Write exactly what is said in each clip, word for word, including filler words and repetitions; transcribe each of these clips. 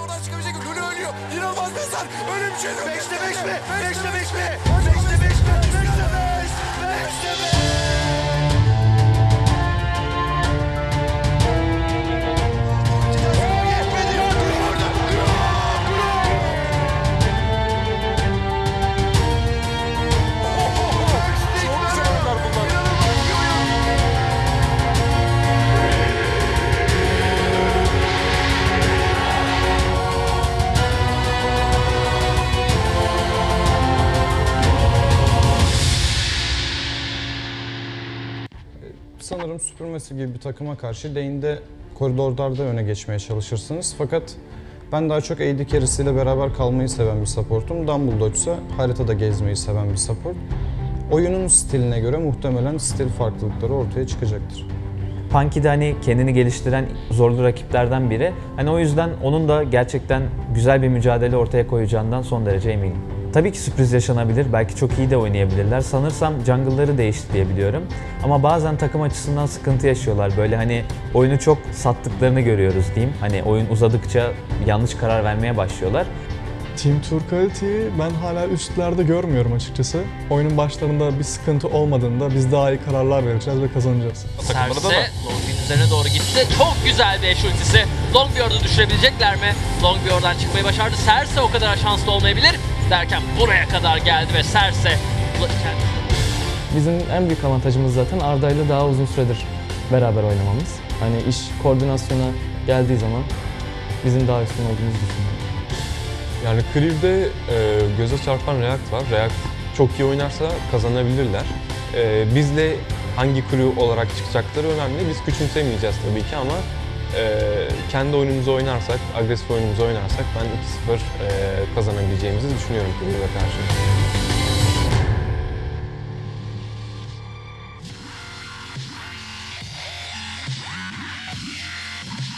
oradan çıkabilecek. Lülü ölüyor. İnanılmaz bir sar. Ölüm için. beşte beş mi? beşte beş mi? beşte beş mi? beşte beş. beşte beş. Sanırım SuperMassive gibi bir takıma karşı lane'de, koridorlarda öne geçmeye çalışırsınız. Fakat ben daha çok A D carry'siyle beraber kalmayı seven bir supportum. Dumbledoge ise haritada gezmeyi seven bir support. Oyunun stiline göre muhtemelen stil farklılıkları ortaya çıkacaktır. Panky de hani kendini geliştiren zorlu rakiplerden biri. Hani o yüzden onun da gerçekten güzel bir mücadele ortaya koyacağından son derece eminim. Tabii ki sürpriz yaşanabilir, belki çok iyi de oynayabilirler. Sanırsam jungle'ları değişti diye biliyorum. Ama bazen takım açısından sıkıntı yaşıyorlar. Böyle hani oyunu çok sattıklarını görüyoruz diyeyim. Hani oyun uzadıkça yanlış karar vermeye başlıyorlar. Team Turcayeti'yi ben hala üstlerde görmüyorum açıkçası. Oyunun başlarında bir sıkıntı olmadığında biz daha iyi kararlar vereceğiz ve kazanacağız. Serse Longbjörd üzerine doğru gitti. Çok güzel bir eş ultisi. Longbjör'ü düşürebilecekler mi? Longbjör'den çıkmayı başardı. Serse o kadar şanslı olmayabilir. Derken buraya kadar geldi ve Serse... Bizim en büyük avantajımız zaten Arda'yla daha uzun süredir beraber oynamamız. Hani iş koordinasyona geldiği zaman bizim daha üstün olduğumuzu düşünüyorum. Yani Crieve'de e, göze çarpan React var. React çok iyi oynarsa kazanabilirler. E, bizle hangi crew olarak çıkacakları önemli. Biz küçümsemeyeceğiz tabii ki ama e, kendi oyunumuzu oynarsak, agresif oyunumuzu oynarsak ben iki sıfır e, kazanabileceğimizi düşünüyorum Crieve'e karşı.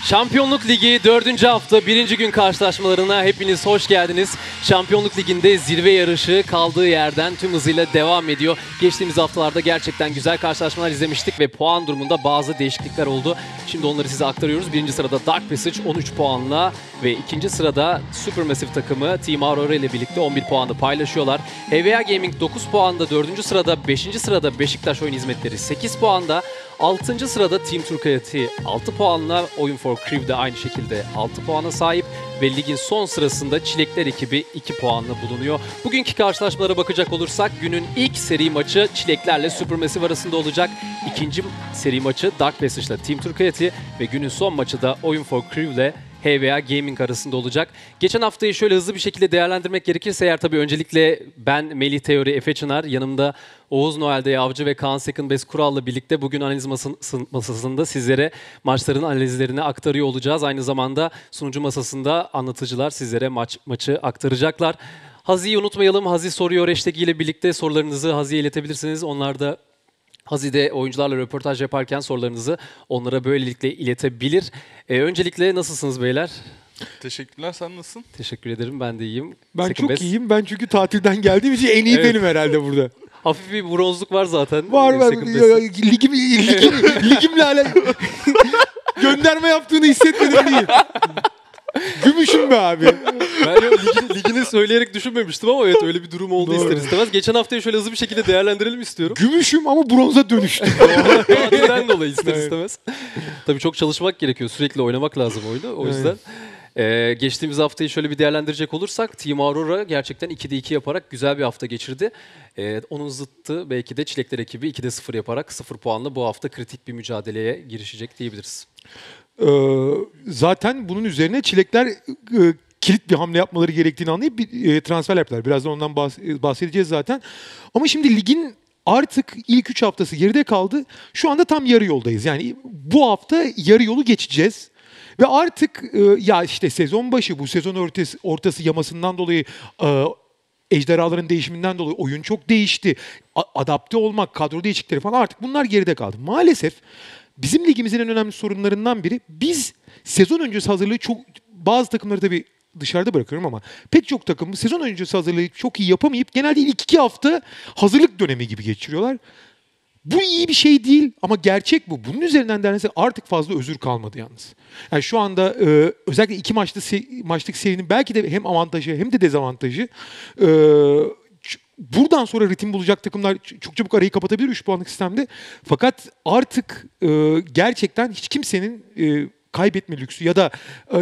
Şampiyonluk Ligi dördüncü hafta birinci gün karşılaşmalarına hepiniz hoş geldiniz. Şampiyonluk Ligi'nde zirve yarışı kaldığı yerden tüm hızıyla devam ediyor. Geçtiğimiz haftalarda gerçekten güzel karşılaşmalar izlemiştik ve puan durumunda bazı değişiklikler oldu. Şimdi onları size aktarıyoruz. Birinci sırada Dark Passage on üç puanla ve ikinci sırada SuperMassive takımı Team Aurora ile birlikte on bir puanda paylaşıyorlar. H V A Gaming dokuz puanda dördüncü sırada, beşinci sırada Beşiktaş Oyun Hizmetleri sekiz puanda. altıncı sırada Team Turcayeti altı puanla, Oyun for Crieve de aynı şekilde altı puana sahip ve ligin son sırasında Çilekler ekibi iki puanla bulunuyor. Bugünkü karşılaşmalara bakacak olursak günün ilk seri maçı Çileklerle SuperMassive arasında olacak. İkinci seri maçı Dark Passage'la Team Turcayeti ve günün son maçı da Oyun for Crieve ile H V A Gaming arasında olacak. Geçen haftayı şöyle hızlı bir şekilde değerlendirmek gerekirse eğer tabii öncelikle ben Melih Teori, Efe Çınar, yanımda Oğuz Noelde Dayı Avcı ve Kaan Sekinbez Kural'la birlikte bugün analiz masasında sizlere maçların analizlerini aktarıyor olacağız. Aynı zamanda sunucu masasında anlatıcılar sizlere maç, maçı aktaracaklar. Hazi'yi unutmayalım. Hazi soruyor hashtagiyle birlikte sorularınızı Hazi'ye iletebilirsiniz. Onlar da Hazi'de oyuncularla röportaj yaparken sorularınızı onlara böylelikle iletebilir. Ee, öncelikle nasılsınız beyler? Teşekkürler. Sen nasılsın? Teşekkür ederim. Ben de iyiyim. Ben Second çok best. iyiyim. Ben çünkü tatilden geldiğim için en iyi evet. benim herhalde burada. Hafif bir bronzluk var zaten. Var ben. Ligim, ligim, ligimle hala gönderme yaptığını hissetmedim değil. Gümüşüm be abi. Ben ligini, ligini söyleyerek düşünmemiştim ama evet öyle bir durum oldu ister istemez. Geçen haftayı şöyle hızlı bir şekilde değerlendirelim istiyorum. Gümüşüm ama bronza dönüştüm. Neden dolayı ister istemez. Tabii çok çalışmak gerekiyor. Sürekli oynamak lazım oyunu. O yüzden e, geçtiğimiz haftayı şöyle bir değerlendirecek olursak Team Aurora gerçekten ikide iki yaparak güzel bir hafta geçirdi. E, onun zıttı belki de Çilekler ekibi ikide sıfır yaparak sıfır puanla bu hafta kritik bir mücadeleye girişecek diyebiliriz. Ee, zaten bunun üzerine Çilekler e, kilit bir hamle yapmaları gerektiğini anlayıp bir e, transfer yaptılar. Birazdan ondan bahs- bahsedeceğiz zaten. Ama şimdi ligin artık ilk üç haftası geride kaldı. Şu anda tam yarı yoldayız. Yani bu hafta yarı yolu geçeceğiz. Ve artık e, ya işte sezon başı bu sezon ortası, ortası yamasından dolayı... E, Ejderhaların değişiminden dolayı oyun çok değişti. A- adapte olmak, kadro değişikleri falan artık bunlar geride kaldı. Maalesef bizim ligimizin en önemli sorunlarından biri biz sezon öncesi hazırlığı çok... Bazı takımları tabii dışarıda bırakıyorum ama pek çok takım sezon öncesi hazırlığı çok iyi yapamayıp genelde ilk iki hafta hazırlık dönemi gibi geçiriyorlar. Bu iyi bir şey değil ama gerçek bu. Bunun üzerinden derse artık fazla özür kalmadı yalnız. Yani şu anda e, özellikle iki maçlı se maçlık serinin belki de hem avantajı hem de dezavantajı. E, buradan sonra ritim bulacak takımlar çok çabuk arayı kapatabilir üç puanlık sistemde. Fakat artık e, gerçekten hiç kimsenin... E, kaybetme lüksü ya da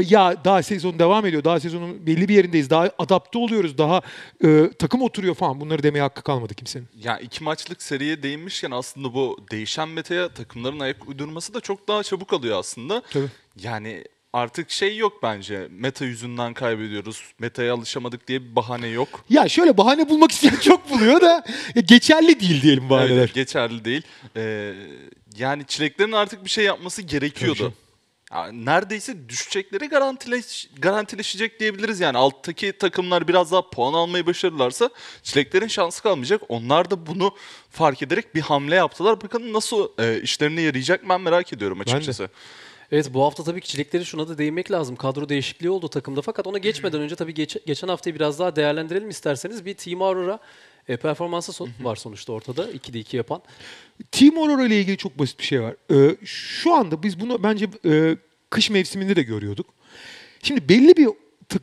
ya daha sezon devam ediyor, daha sezonun belli bir yerindeyiz, daha adapte oluyoruz, daha e, takım oturuyor falan bunları demeye hakkı kalmadı kimsenin. Ya iki maçlık seriye değinmişken aslında bu değişen metaya takımların ayak uydurması da çok daha çabuk alıyor aslında. Tabii. Yani artık şey yok bence, meta yüzünden kaybediyoruz, metaya alışamadık diye bir bahane yok. Ya şöyle bahane bulmak isteyen çok buluyor da geçerli değil diyelim bahaneler. Evet, geçerli değil. Ee, yani Çileklerin artık bir şey yapması gerekiyordu. Neredeyse düşecekleri garantileş, garantileşecek diyebiliriz. Yani alttaki takımlar biraz daha puan almayı başarırlarsa Çileklerin şansı kalmayacak. Onlar da bunu fark ederek bir hamle yaptılar. Bakalım nasıl e, işlerine yarayacak, ben merak ediyorum açıkçası. Evet, bu hafta tabii ki Çileklerin şuna da değinmek lazım. Kadro değişikliği oldu takımda. Fakat ona geçmeden önce tabii geç, geçen haftayı biraz daha değerlendirelim isterseniz. Bir Team Aurora e, performansı son, var sonuçta ortada. ikide iki yapan. Team Aurora ile ilgili çok basit bir şey var. Ee, şu anda biz bunu bence e, kış mevsiminde de görüyorduk. Şimdi belli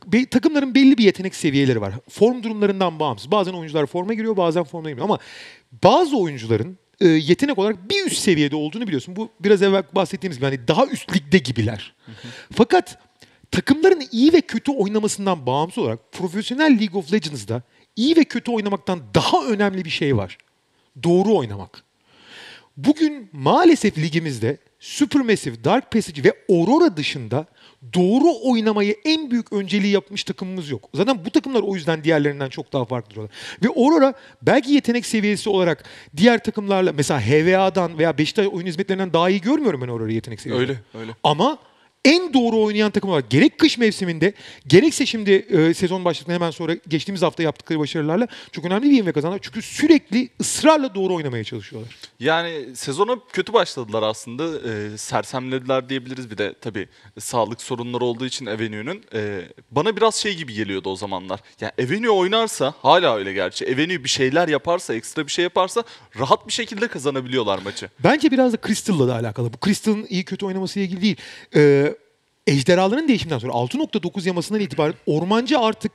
bir takımların belli bir yetenek seviyeleri var. Form durumlarından bağımsız. Bazen oyuncular forma giriyor, bazen forma girmiyor. Ama bazı oyuncuların yetenek olarak bir üst seviyede olduğunu biliyorsun. Bu biraz evvel bahsettiğimiz gibi hani daha üst ligde gibiler. Hı hı. Fakat takımların iyi ve kötü oynamasından bağımsız olarak profesyonel League of Legends'da iyi ve kötü oynamaktan daha önemli bir şey var. Doğru oynamak. Bugün maalesef ligimizde SuperMassive, Dark Passage ve Aurora dışında doğru oynamayı en büyük önceliği yapmış takımımız yok. Zaten bu takımlar o yüzden diğerlerinden çok daha farklı duruyorlar. Ve Aurora belki yetenek seviyesi olarak diğer takımlarla mesela H V A'dan veya Beşiktaş oyun hizmetlerinden daha iyi görmüyorum ben Aurora'yı yetenek seviyesi. Öyle, öyle. Ama en doğru oynayan takım olarak gerek kış mevsiminde gerekse şimdi e, sezon başladığında hemen sonra geçtiğimiz hafta yaptıkları başarılarla çok önemli bir ivme kazandılar. Çünkü sürekli ısrarla doğru oynamaya çalışıyorlar. Yani sezona kötü başladılar aslında. E, sersemlediler diyebiliriz, bir de tabii e, sağlık sorunları olduğu için Avenue'nun. E, bana biraz şey gibi geliyordu o zamanlar. Yani Avenue oynarsa, hala öyle gerçi, Avenue bir şeyler yaparsa, ekstra bir şey yaparsa rahat bir şekilde kazanabiliyorlar maçı. Bence biraz da Crystal'la da alakalı. Bu Crystal'ın iyi kötü oynamasıyla ilgili değil. E, Ejderhaların değişiminden sonra altı nokta dokuz yamasından itibaren Ormancı artık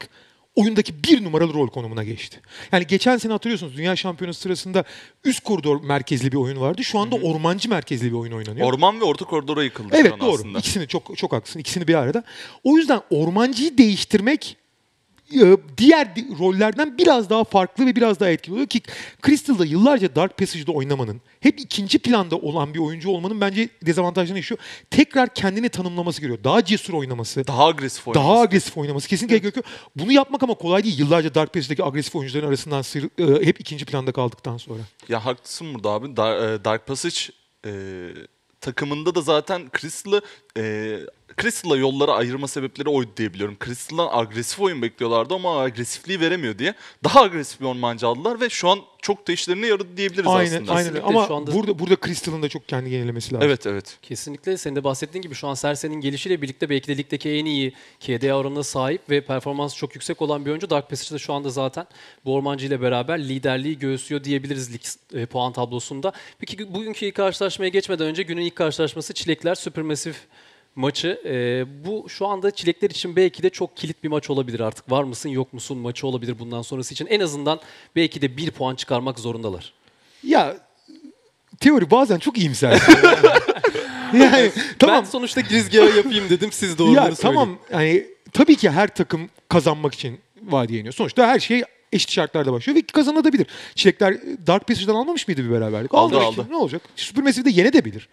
oyundaki bir numaralı rol konumuna geçti. Yani geçen sene hatırlıyorsunuz Dünya Şampiyonası sırasında üst koridor merkezli bir oyun vardı. Şu anda Hı-hı. Ormancı merkezli bir oyun oynanıyor. Orman ve orta koridora yıkıldı. Evet, doğru. Aslında. İkisini çok çok haklısın. İkisini bir arada. O yüzden Ormancıyı değiştirmek diğer rollerden biraz daha farklı ve biraz daha etkili oluyor ki Crystal'da yıllarca Dark Passage'da oynamanın, hep ikinci planda olan bir oyuncu olmanın bence dezavantajını yaşıyor. Tekrar kendini tanımlaması gerekiyor. Daha cesur oynaması. Daha agresif oynaması. Daha agresif oynaması. Kesinlikle gerekiyor. Bunu yapmak ama kolay değil. Yıllarca Dark Passage'daki agresif oyuncuların arasından sıyrı, e, hep ikinci planda kaldıktan sonra. Ya haklısın burada abi. Dar, Dark Passage e, takımında da zaten Crystal'ı e, Crystal'la yollara ayırma sebepleri oydu diye biliyorum. Crystal'dan agresif oyun bekliyorlardı ama agresifliği veremiyor diye. Daha agresif bir ormancı aldılar ve şu an çok da işlerine yaradı diyebiliriz aynen, aslında. Aynen kesinlikle. Ama şu anda... burada, burada Crystal'ın da çok kendi yenilemesi lazım. Evet, evet. Kesinlikle. Senin de bahsettiğin gibi şu an Serse'nin gelişiyle birlikte belki de ligdeki en iyi K D A oranına sahip ve performansı çok yüksek olan bir oyuncu. Dark Passage'da şu anda zaten bu ormancı ile beraber liderliği göğüslüyor diyebiliriz lig e, puan tablosunda. Peki bugünkü ilk karşılaşmaya geçmeden önce günün ilk karşılaşması Çilekler SuperMassive maçı. E, bu şu anda Çilekler için belki de çok kilit bir maç olabilir artık. Var mısın yok musun maçı olabilir bundan sonrası için. En azından belki de bir puan çıkarmak zorundalar. Ya teori bazen çok iyimser. Yani, tamam. Ben sonuçta girizgahı yapayım dedim. Siz doğruları ya, söyleyin. Tamam, yani, tabii ki her takım kazanmak için vadiye iniyor. Sonuçta her şey eşit şartlarda başlıyor ve kazanabilir. Çilekler Dark Passage'dan almamış mıydı bir beraberlik? Aldı aldı. aldı. Ne olacak? SuperMassive'de yenebilir.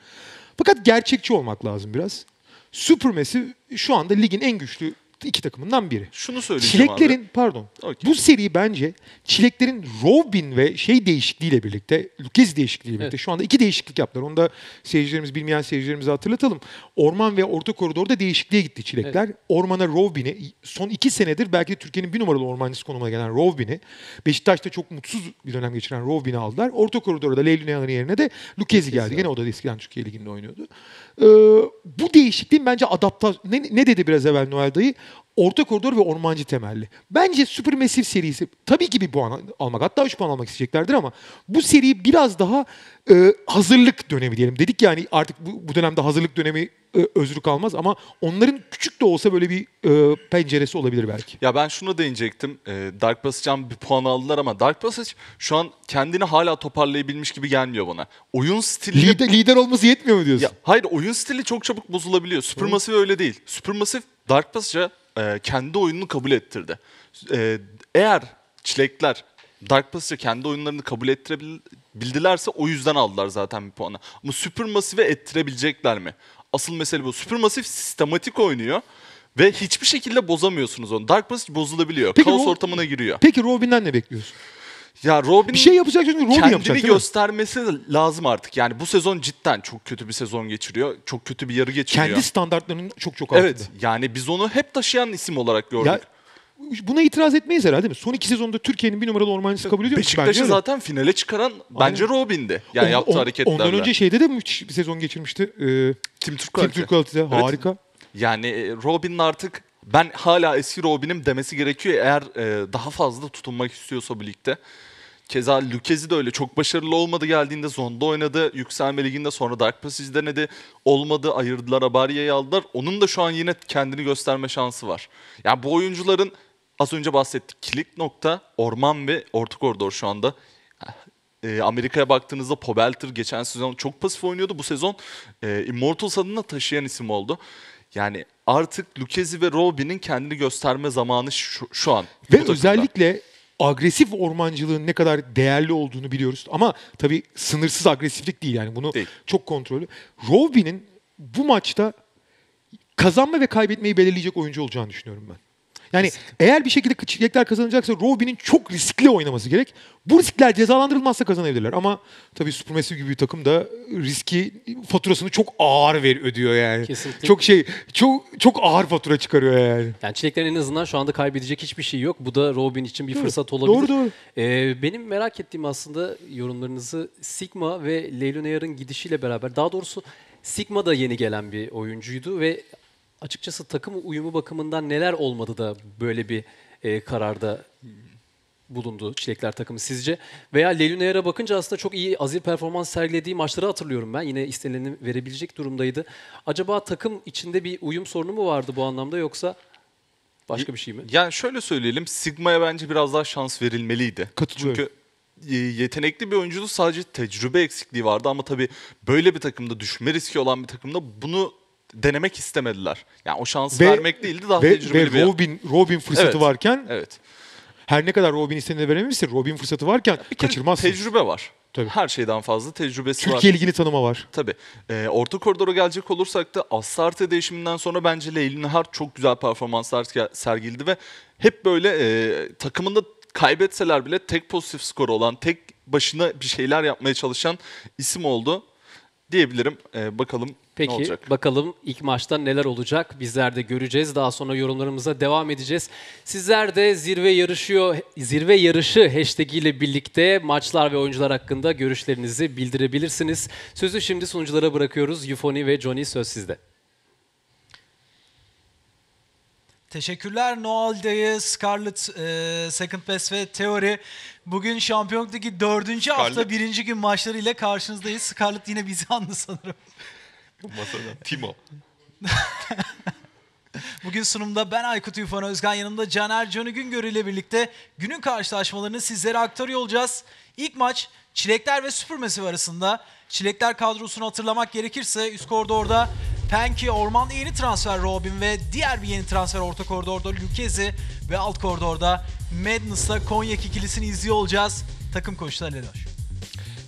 Fakat gerçekçi olmak lazım biraz. SuperMassive şu anda ligin en güçlü iki takımından biri. Şunu söyleyeceğim Çileklerin, abi. Pardon. Okay. Bu seri bence Çileklerin Robin ve şey değişikliğiyle birlikte, Lükezi değişikliğiyle birlikte evet. Şu anda iki değişiklik yaptılar. Onu da seyircilerimiz, bilmeyen seyircilerimize hatırlatalım. Orman ve orta koridorda değişikliğe gitti Çilekler. Evet. Ormana Robin'i, son iki senedir belki de Türkiye'nin bir numaralı ormancısı konumuna gelen Robin'i, Beşiktaş'ta çok mutsuz bir dönem geçiren Robin'i aldılar. Orta koridorda Leylun'un yerine de Lükezi geldi. Gene o da eskiden Türkiye Ligi'nde oynuyordu. Ee, bu değişikliğin bence adaptasyon... Ne, ne dedi biraz evvel Noel Dayı? orta koridor ve ormancı temelli. Bence SuperMassive serisi tabii ki bir puan almak, hatta üç puan almak isteyeceklerdir ama bu seriyi biraz daha e, hazırlık dönemi diyelim. Dedik yani artık bu, bu dönemde hazırlık dönemi e, özrü kalmaz ama onların küçük de olsa böyle bir e, penceresi olabilir belki. Ya ben şuna değinecektim. E, Dark Passage'dan bir puan aldılar ama Dark Passage şu an kendini hala toparlayabilmiş gibi gelmiyor bana. Oyun stili... Lider, lider olması yetmiyor mu diyorsun? Ya, hayır, oyun stili çok çabuk bozulabiliyor. SuperMassive öyle değil. SuperMassive Dark Passage'a kendi oyununu kabul ettirdi. Eğer Çilekler Dark Passage'ı kendi oyunlarını kabul ettirebildilerse o yüzden aldılar zaten bir puanı. Ama SuperMassive'e ettirebilecekler mi? Asıl mesele bu. SuperMassive sistematik oynuyor ve hiçbir şekilde bozamıyorsunuz onu. Dark Passage bozulabiliyor. Peki, kaos ortamına giriyor. Peki Robin'den ne bekliyorsun? Ya Robin bir şey yapacak çünkü Robin kendini yapacak, göstermesi lazım artık. Yani bu sezon cidden çok kötü bir sezon geçiriyor. Çok kötü bir yarı geçiriyor. Kendi standartlarının çok çok altında. Evet. Yani biz onu hep taşıyan isim olarak gördük. Ya, buna itiraz etmeyiz herhalde mi? Son iki sezonda Türkiye'nin bir numaralı ormancısı kabul ediyor mu? Beşiktaş'ı zaten finale çıkaran bence aynen Robin'di. Yani on, yaptığı on, hareketlerle. Ondan önce şeyde de müthiş bir sezon geçirmişti. Ee, Team Turcayeti. Harika. Evet. Yani Robin'in artık ben hala eski Robin'im demesi gerekiyor. Eğer e, daha fazla tutunmak istiyorsa birlikte. Keza Lükezi de öyle. Çok başarılı olmadı geldiğinde. Zonda oynadı. Yükselme Ligi'nde sonra Dark Passage denedi. Olmadı. Ayırdılar. Abariye'yi aldılar. Onun da şu an yine kendini gösterme şansı var. Yani bu oyuncuların az önce bahsettik. Kilit nokta orman ve orta koridor şu anda. E, Amerika'ya baktığınızda Pobelter geçen sezon çok pasif oynuyordu. Bu sezon e, Immortals adına taşıyan isim oldu. Yani artık Lükezi ve Robin'in kendini gösterme zamanı şu, şu an. Ve özellikle agresif ormancılığın ne kadar değerli olduğunu biliyoruz. Ama tabii sınırsız agresiflik değil yani. Bunu değil. Çok kontrollü. Robin'in bu maçta kazanma ve kaybetmeyi belirleyecek oyuncu olacağını düşünüyorum ben. Yani kesinlikle. Eğer bir şekilde Çilekler kazanacaksa Robin'in çok riskli oynaması gerek. Bu riskler cezalandırılmazsa kazanabilirler. Ama tabii SuperMassive gibi bir takım da riski, faturasını çok ağır ver, ödüyor yani. Kesinlikle. Çok şey, çok çok ağır fatura çıkarıyor yani. Yani Çilekler'in en azından şu anda kaybedecek hiçbir şey yok. Bu da Robin için bir fırsat olabilir. Doğru, doğru. Ee, benim merak ettiğim aslında yorumlarınızı Sigma ve Leylunayar'ın gidişiyle beraber, daha doğrusu Sigma da yeni gelen bir oyuncuydu ve açıkçası takım uyumu bakımından neler olmadı da böyle bir e, kararda bulundu Çilekler takımı sizce? Veya Leylunayar'a bakınca aslında çok iyi Azir performans sergilediği maçları hatırlıyorum ben. Yine istenileni verebilecek durumdaydı. Acaba takım içinde bir uyum sorunu mu vardı bu anlamda yoksa başka bir şey mi? Yani şöyle söyleyelim, Sigma'ya bence biraz daha şans verilmeliydi. Katılıyorum. Çünkü yetenekli bir oyuncudu, sadece tecrübe eksikliği vardı ama tabii böyle bir takımda, düşme riski olan bir takımda bunu denemek istemediler. Yani o şansı ve, vermek değildi, daha ve, tecrübeli ve Robin, bir... Robin fırsatı evet, varken, evet, her ne kadar Robin istediğini verememişse Robin fırsatı varken kaçırmazsın. Tecrübe var. Tabii. Her şeyden fazla tecrübesi Türkiye var. Türkiye Ligi'ni tanıma var. Tabii. Ee, orta koridora gelecek olursak da Astarte değişiminden sonra bence Leylunayar çok güzel performanslar sergildi ve hep böyle e, takımında kaybetseler bile tek pozitif skoru olan, tek başına bir şeyler yapmaya çalışan isim oldu diyebilirim. Ee, bakalım peki, ne olacak? Peki bakalım ilk maçta neler olacak? Bizler de göreceğiz. Daha sonra yorumlarımıza devam edeceğiz. Sizler de zirve yarışıyor, zirve yarışı hashtag ile birlikte maçlar ve oyuncular hakkında görüşlerinizi bildirebilirsiniz. Sözü şimdi sunuculara bırakıyoruz. Yufoni ve Johnny, söz sizde. Teşekkürler Noelde'ye, Scarlett, e, Second Pass ve Theory. Bugün Şampiyonluk Ligi dördüncü Scarlett. hafta birinci gün maçları ile karşınızdayız. Scarlett yine bizi andı sanırım. Masada Timo. Bugün sunumda ben Aykut Uyfan Özkan, yanımda Caner Canı Güngör ile birlikte günün karşılaşmalarını sizlere aktarıyor olacağız. İlk maç Çilekler ve SuperMassive arasında. Çilekler kadrosunu hatırlamak gerekirse üst koridorda Panky, ormanda yeni transfer Robin ve diğer bir yeni transfer orta koridorda Lükezi ve alt koridorda Madness'la Konya ikilisini izliyor olacağız. Takım koçları Ledoş.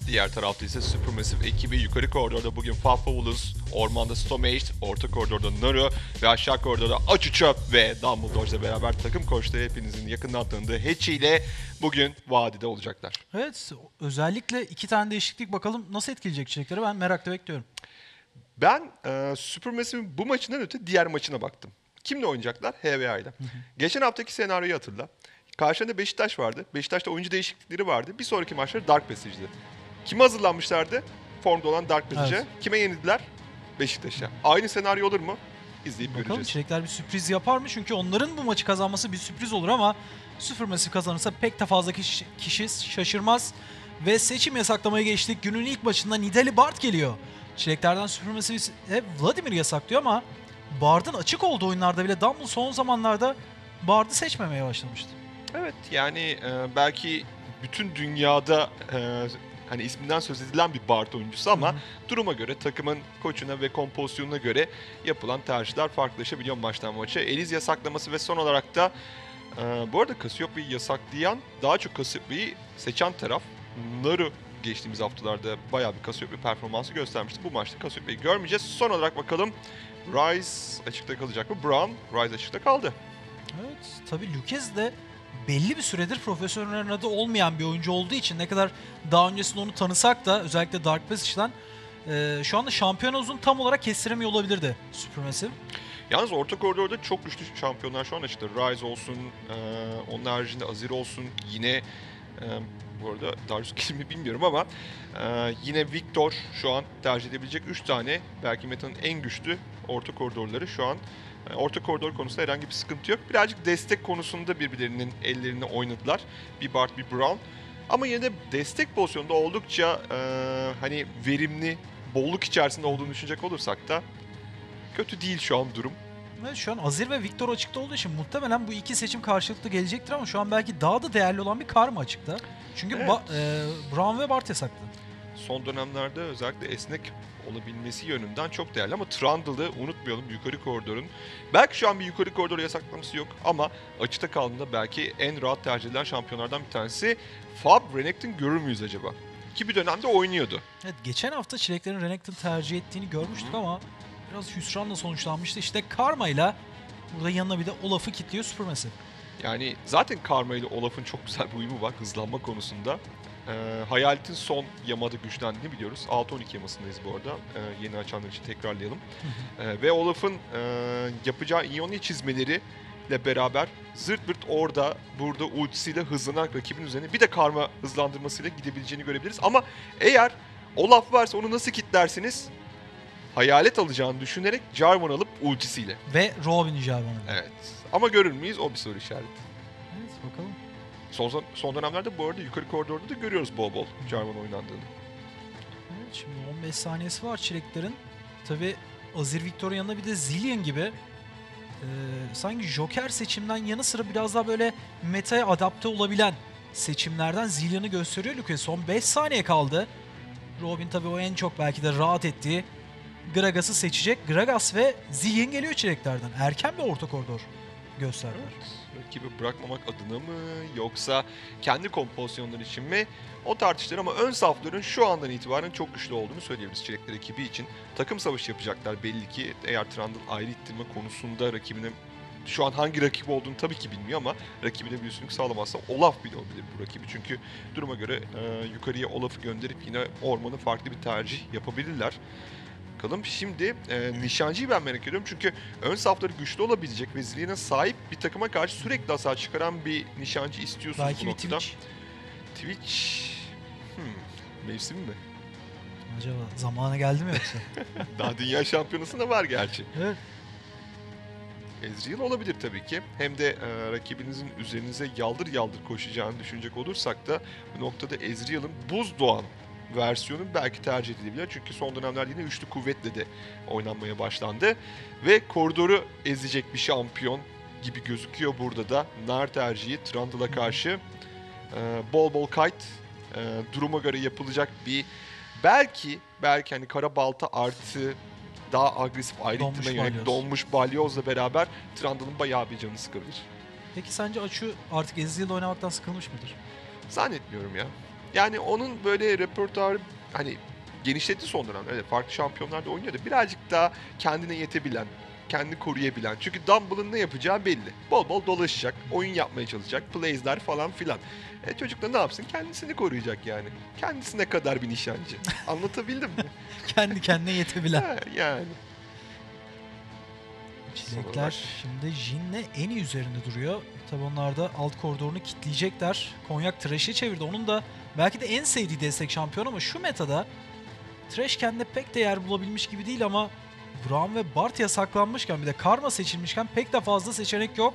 Diğer tarafta ise SuperMassive ekibi yukarı koridorda bugün Fafavulus, ormanda Stomaged, orta koridorda Naru ve aşağı koridorda Açıçöp ve Dumbledoge ile beraber takım koçları hepinizin yakından tanıdığı Hatchie ile bugün vadide olacaklar. Evet, özellikle iki tane değişiklik, bakalım nasıl etkileyecek Çilekleri, ben merakla bekliyorum. Ben e, SuperMassive'in bu maçından öte diğer maçına baktım. Kimle oynayacaklar? H V A ile. Geçen haftaki senaryoyu hatırla. Karşında Beşiktaş vardı. Beşiktaş'ta oyuncu değişiklikleri vardı. Bir sonraki maçları Dark Passage'di. Kime hazırlanmışlardı? Formda olan Dark Passage'e. Evet. Kime yenildiler? Beşiktaş'a. Aynı senaryo olur mu? izleyip bakalım, göreceğiz. Çilekler bir sürpriz yapar mı? Çünkü onların bu maçı kazanması bir sürpriz olur ama SuperMassive kazanırsa pek de fazla kişi, kişi şaşırmaz. Ve seçim yasaklamaya geçtik. Günün ilk maçında Nidali Bard geliyor. Çileklerden SuperMassive Vladimir yasaklıyor ama Bard'ın açık olduğu oyunlarda bile Dumbledoge son zamanlarda Bard'ı seçmemeye başlamıştı. Evet, yani e, belki bütün dünyada e, hani isminden söz edilen bir Bard oyuncusu ama hı hı. duruma göre, takımın koçuna ve kompozisyonuna göre yapılan tercihler farklılaşabiliyor maçtan maça. Eliz yasaklaması ve son olarak da e, bu arada Cassiopeia'yı yasaklayan, daha çok Cassiopeia'yı seçen taraf Naru. Geçtiğimiz haftalarda bayağı bir Cassiopea performansı göstermişti. Bu maçta Cassiopeia'yı görmeyeceğiz. Son olarak bakalım Ryze açıkta kalacak mı? Brown, Ryze açıkta kaldı. Evet, tabii Lükezi de belli bir süredir profesyonellerin adı olmayan bir oyuncu olduğu için ne kadar daha öncesinde onu tanısak da özellikle Dark Passage'den e, şu anda şampiyonozunu tam olarak kestiremiyor olabilirdi SuperMassive. Yalnız orta koridorda çok güçlü şampiyonlar şu an açıkta. Ryze olsun, e, onun haricinde Azir olsun, yine e, bu arada Darius kimi bilmiyorum ama e, yine Victor şu an tercih edebilecek üç tane belki metanın en güçlü orta koridorları şu an. Orta koridor konusunda herhangi bir sıkıntı yok. Birazcık destek konusunda birbirlerinin ellerini oynadılar. Bir Bard, bir Brown. Ama yine de destek pozisyonunda oldukça e, hani verimli, bolluk içerisinde olduğunu düşünecek olursak da kötü değil şu an durum. Evet, şu an Azir ve Victor açıkta olduğu için muhtemelen bu iki seçim karşılıklı gelecektir ama şu an belki daha da değerli olan bir Karma açıkta. Çünkü evet. ba e, Brown ve Bard yasaklı. Son dönemlerde özellikle esnek olabilmesi yönünden çok değerli ama Trundle'ı unutmayalım, yukarı koridorun. Belki şu an bir yukarı koridor yasaklaması yok ama açıkta kaldığında belki en rahat tercih edilen şampiyonlardan bir tanesi. Fab, Renekton görür müyüz acaba? Ki bir dönemde oynuyordu. Evet, geçen hafta Çileklerin Renekton tercih ettiğini görmüştük ama biraz hüsranla sonuçlanmıştı. İşte Karma ile burada yanına bir de Olaf'ı kitliyor SuperMassive. Yani zaten Karma ile Olaf'ın çok güzel bir uyumu var hızlanma konusunda. Ee, Hayalet'in son yamada güçlendiğini biliyoruz. altı on iki yamasındayız bu arada. Ee, yeni açanlar için tekrarlayalım. ee, ve Olaf'ın e, yapacağı İoni çizmeleriyle beraber zırt pırt orada, burada ultisiyle hızlanarak rakibin üzerine bir de Karma hızlandırmasıyla gidebileceğini görebiliriz. Ama eğer Olaf varsa onu nasıl kitlersiniz? Hayalet alacağını düşünerek Jarvan alıp ultisiyle. Ve Robin Jarvan'ı. Evet. Ama görür müyüz? O bir soru işareti. Evet, bakalım. Son, son dönemlerde bu arada yukarı koridorda da görüyoruz bol bol Jarvan oynandığını. Evet, şimdi on beş saniyesi var Çileklerin. Tabi Azir Victor'un yanında bir de Zillion gibi e, sanki Joker seçimden yanı sıra biraz daha böyle metaya adapte olabilen seçimlerden Zillion'ı gösteriyor Lükezi. Son beş saniye kaldı. Robin tabi o en çok belki de rahat ettiği Gragas'ı seçecek. Gragas ve Zillion geliyor Çileklerden. Erken bir orta koridor gösterdiler. Evet, rakibi bırakmamak adına mı yoksa kendi kompozisyonları için mi? O tartışılır ama ön safların şu andan itibaren çok güçlü olduğunu söyleyebiliriz Çilekler ekibi için. Takım savaşı yapacaklar belli ki. Eğer Trundle ayrı ittirme konusunda rakibine şu an hangi rakip olduğunu tabii ki bilmiyor ama rakibine bir üstünlük sağlamazsa Olaf bile olabilir bu rakibi. Çünkü duruma göre e, yukarıya Olaf'ı gönderip yine ormanı farklı bir tercih yapabilirler. Bakalım. Şimdi e, nişancıyı ben merak ediyorum çünkü ön safları güçlü olabilecek ve Zillion'a sahip bir takıma karşı sürekli hasar çıkaran bir nişancı istiyorsunuz belki bu noktada. Belki bir Twitch. Twitch. Hmm. Mevsim mi? Acaba zamanı geldi mi yoksa? Daha dünya şampiyonasında var gerçi. Evet. Ezreal olabilir tabii ki. Hem de e, rakibinizin üzerinize yaldır yaldır koşacağını düşünecek olursak da bu noktada Ezreal'ın buz doğan versiyonun belki tercih edilebilir. Çünkü son dönemlerde yine üçlü kuvvetle de oynanmaya başlandı. Ve koridoru ezecek bir şampiyon gibi gözüküyor burada da. Nar tercihi Trundle'a karşı ee, bol bol kite ee, duruma göre yapılacak bir belki belki hani kara balta artı daha agresif ayrıntına yönelik donmuş balyozla beraber Trundle'ın bayağı bir canı sıkabilir. Peki sence Açu artık Ezreal'la oynamaktan sıkılmış mıdır? Zannetmiyorum ya. Yani onun böyle repertuarı hani genişletti son dönemde. Evet, farklı şampiyonlarda oynuyordu. Birazcık daha kendine yetebilen, kendini koruyabilen. Çünkü Dumble'ın ne yapacağı belli. Bol bol dolaşacak, oyun yapmaya çalışacak, plays'ler falan filan. E çocuk da ne yapsın? Kendisini koruyacak yani. Kendisine kadar bir nişancı. Anlatabildim mi? Kendi kendine yetebilen. Ha, yani. Çilekler şimdi Jin'le Eni üzerinde duruyor. Tabi onlar da alt koridorunu kitleyecekler. Konyak Thresh'e çevirdi. Onun da belki de en sevdiği destek şampiyon ama şu metada Thresh kendine pek de yer bulabilmiş gibi değil ama Braum ve Bart yasaklanmışken bir de Karma seçilmişken pek de fazla seçenek yok.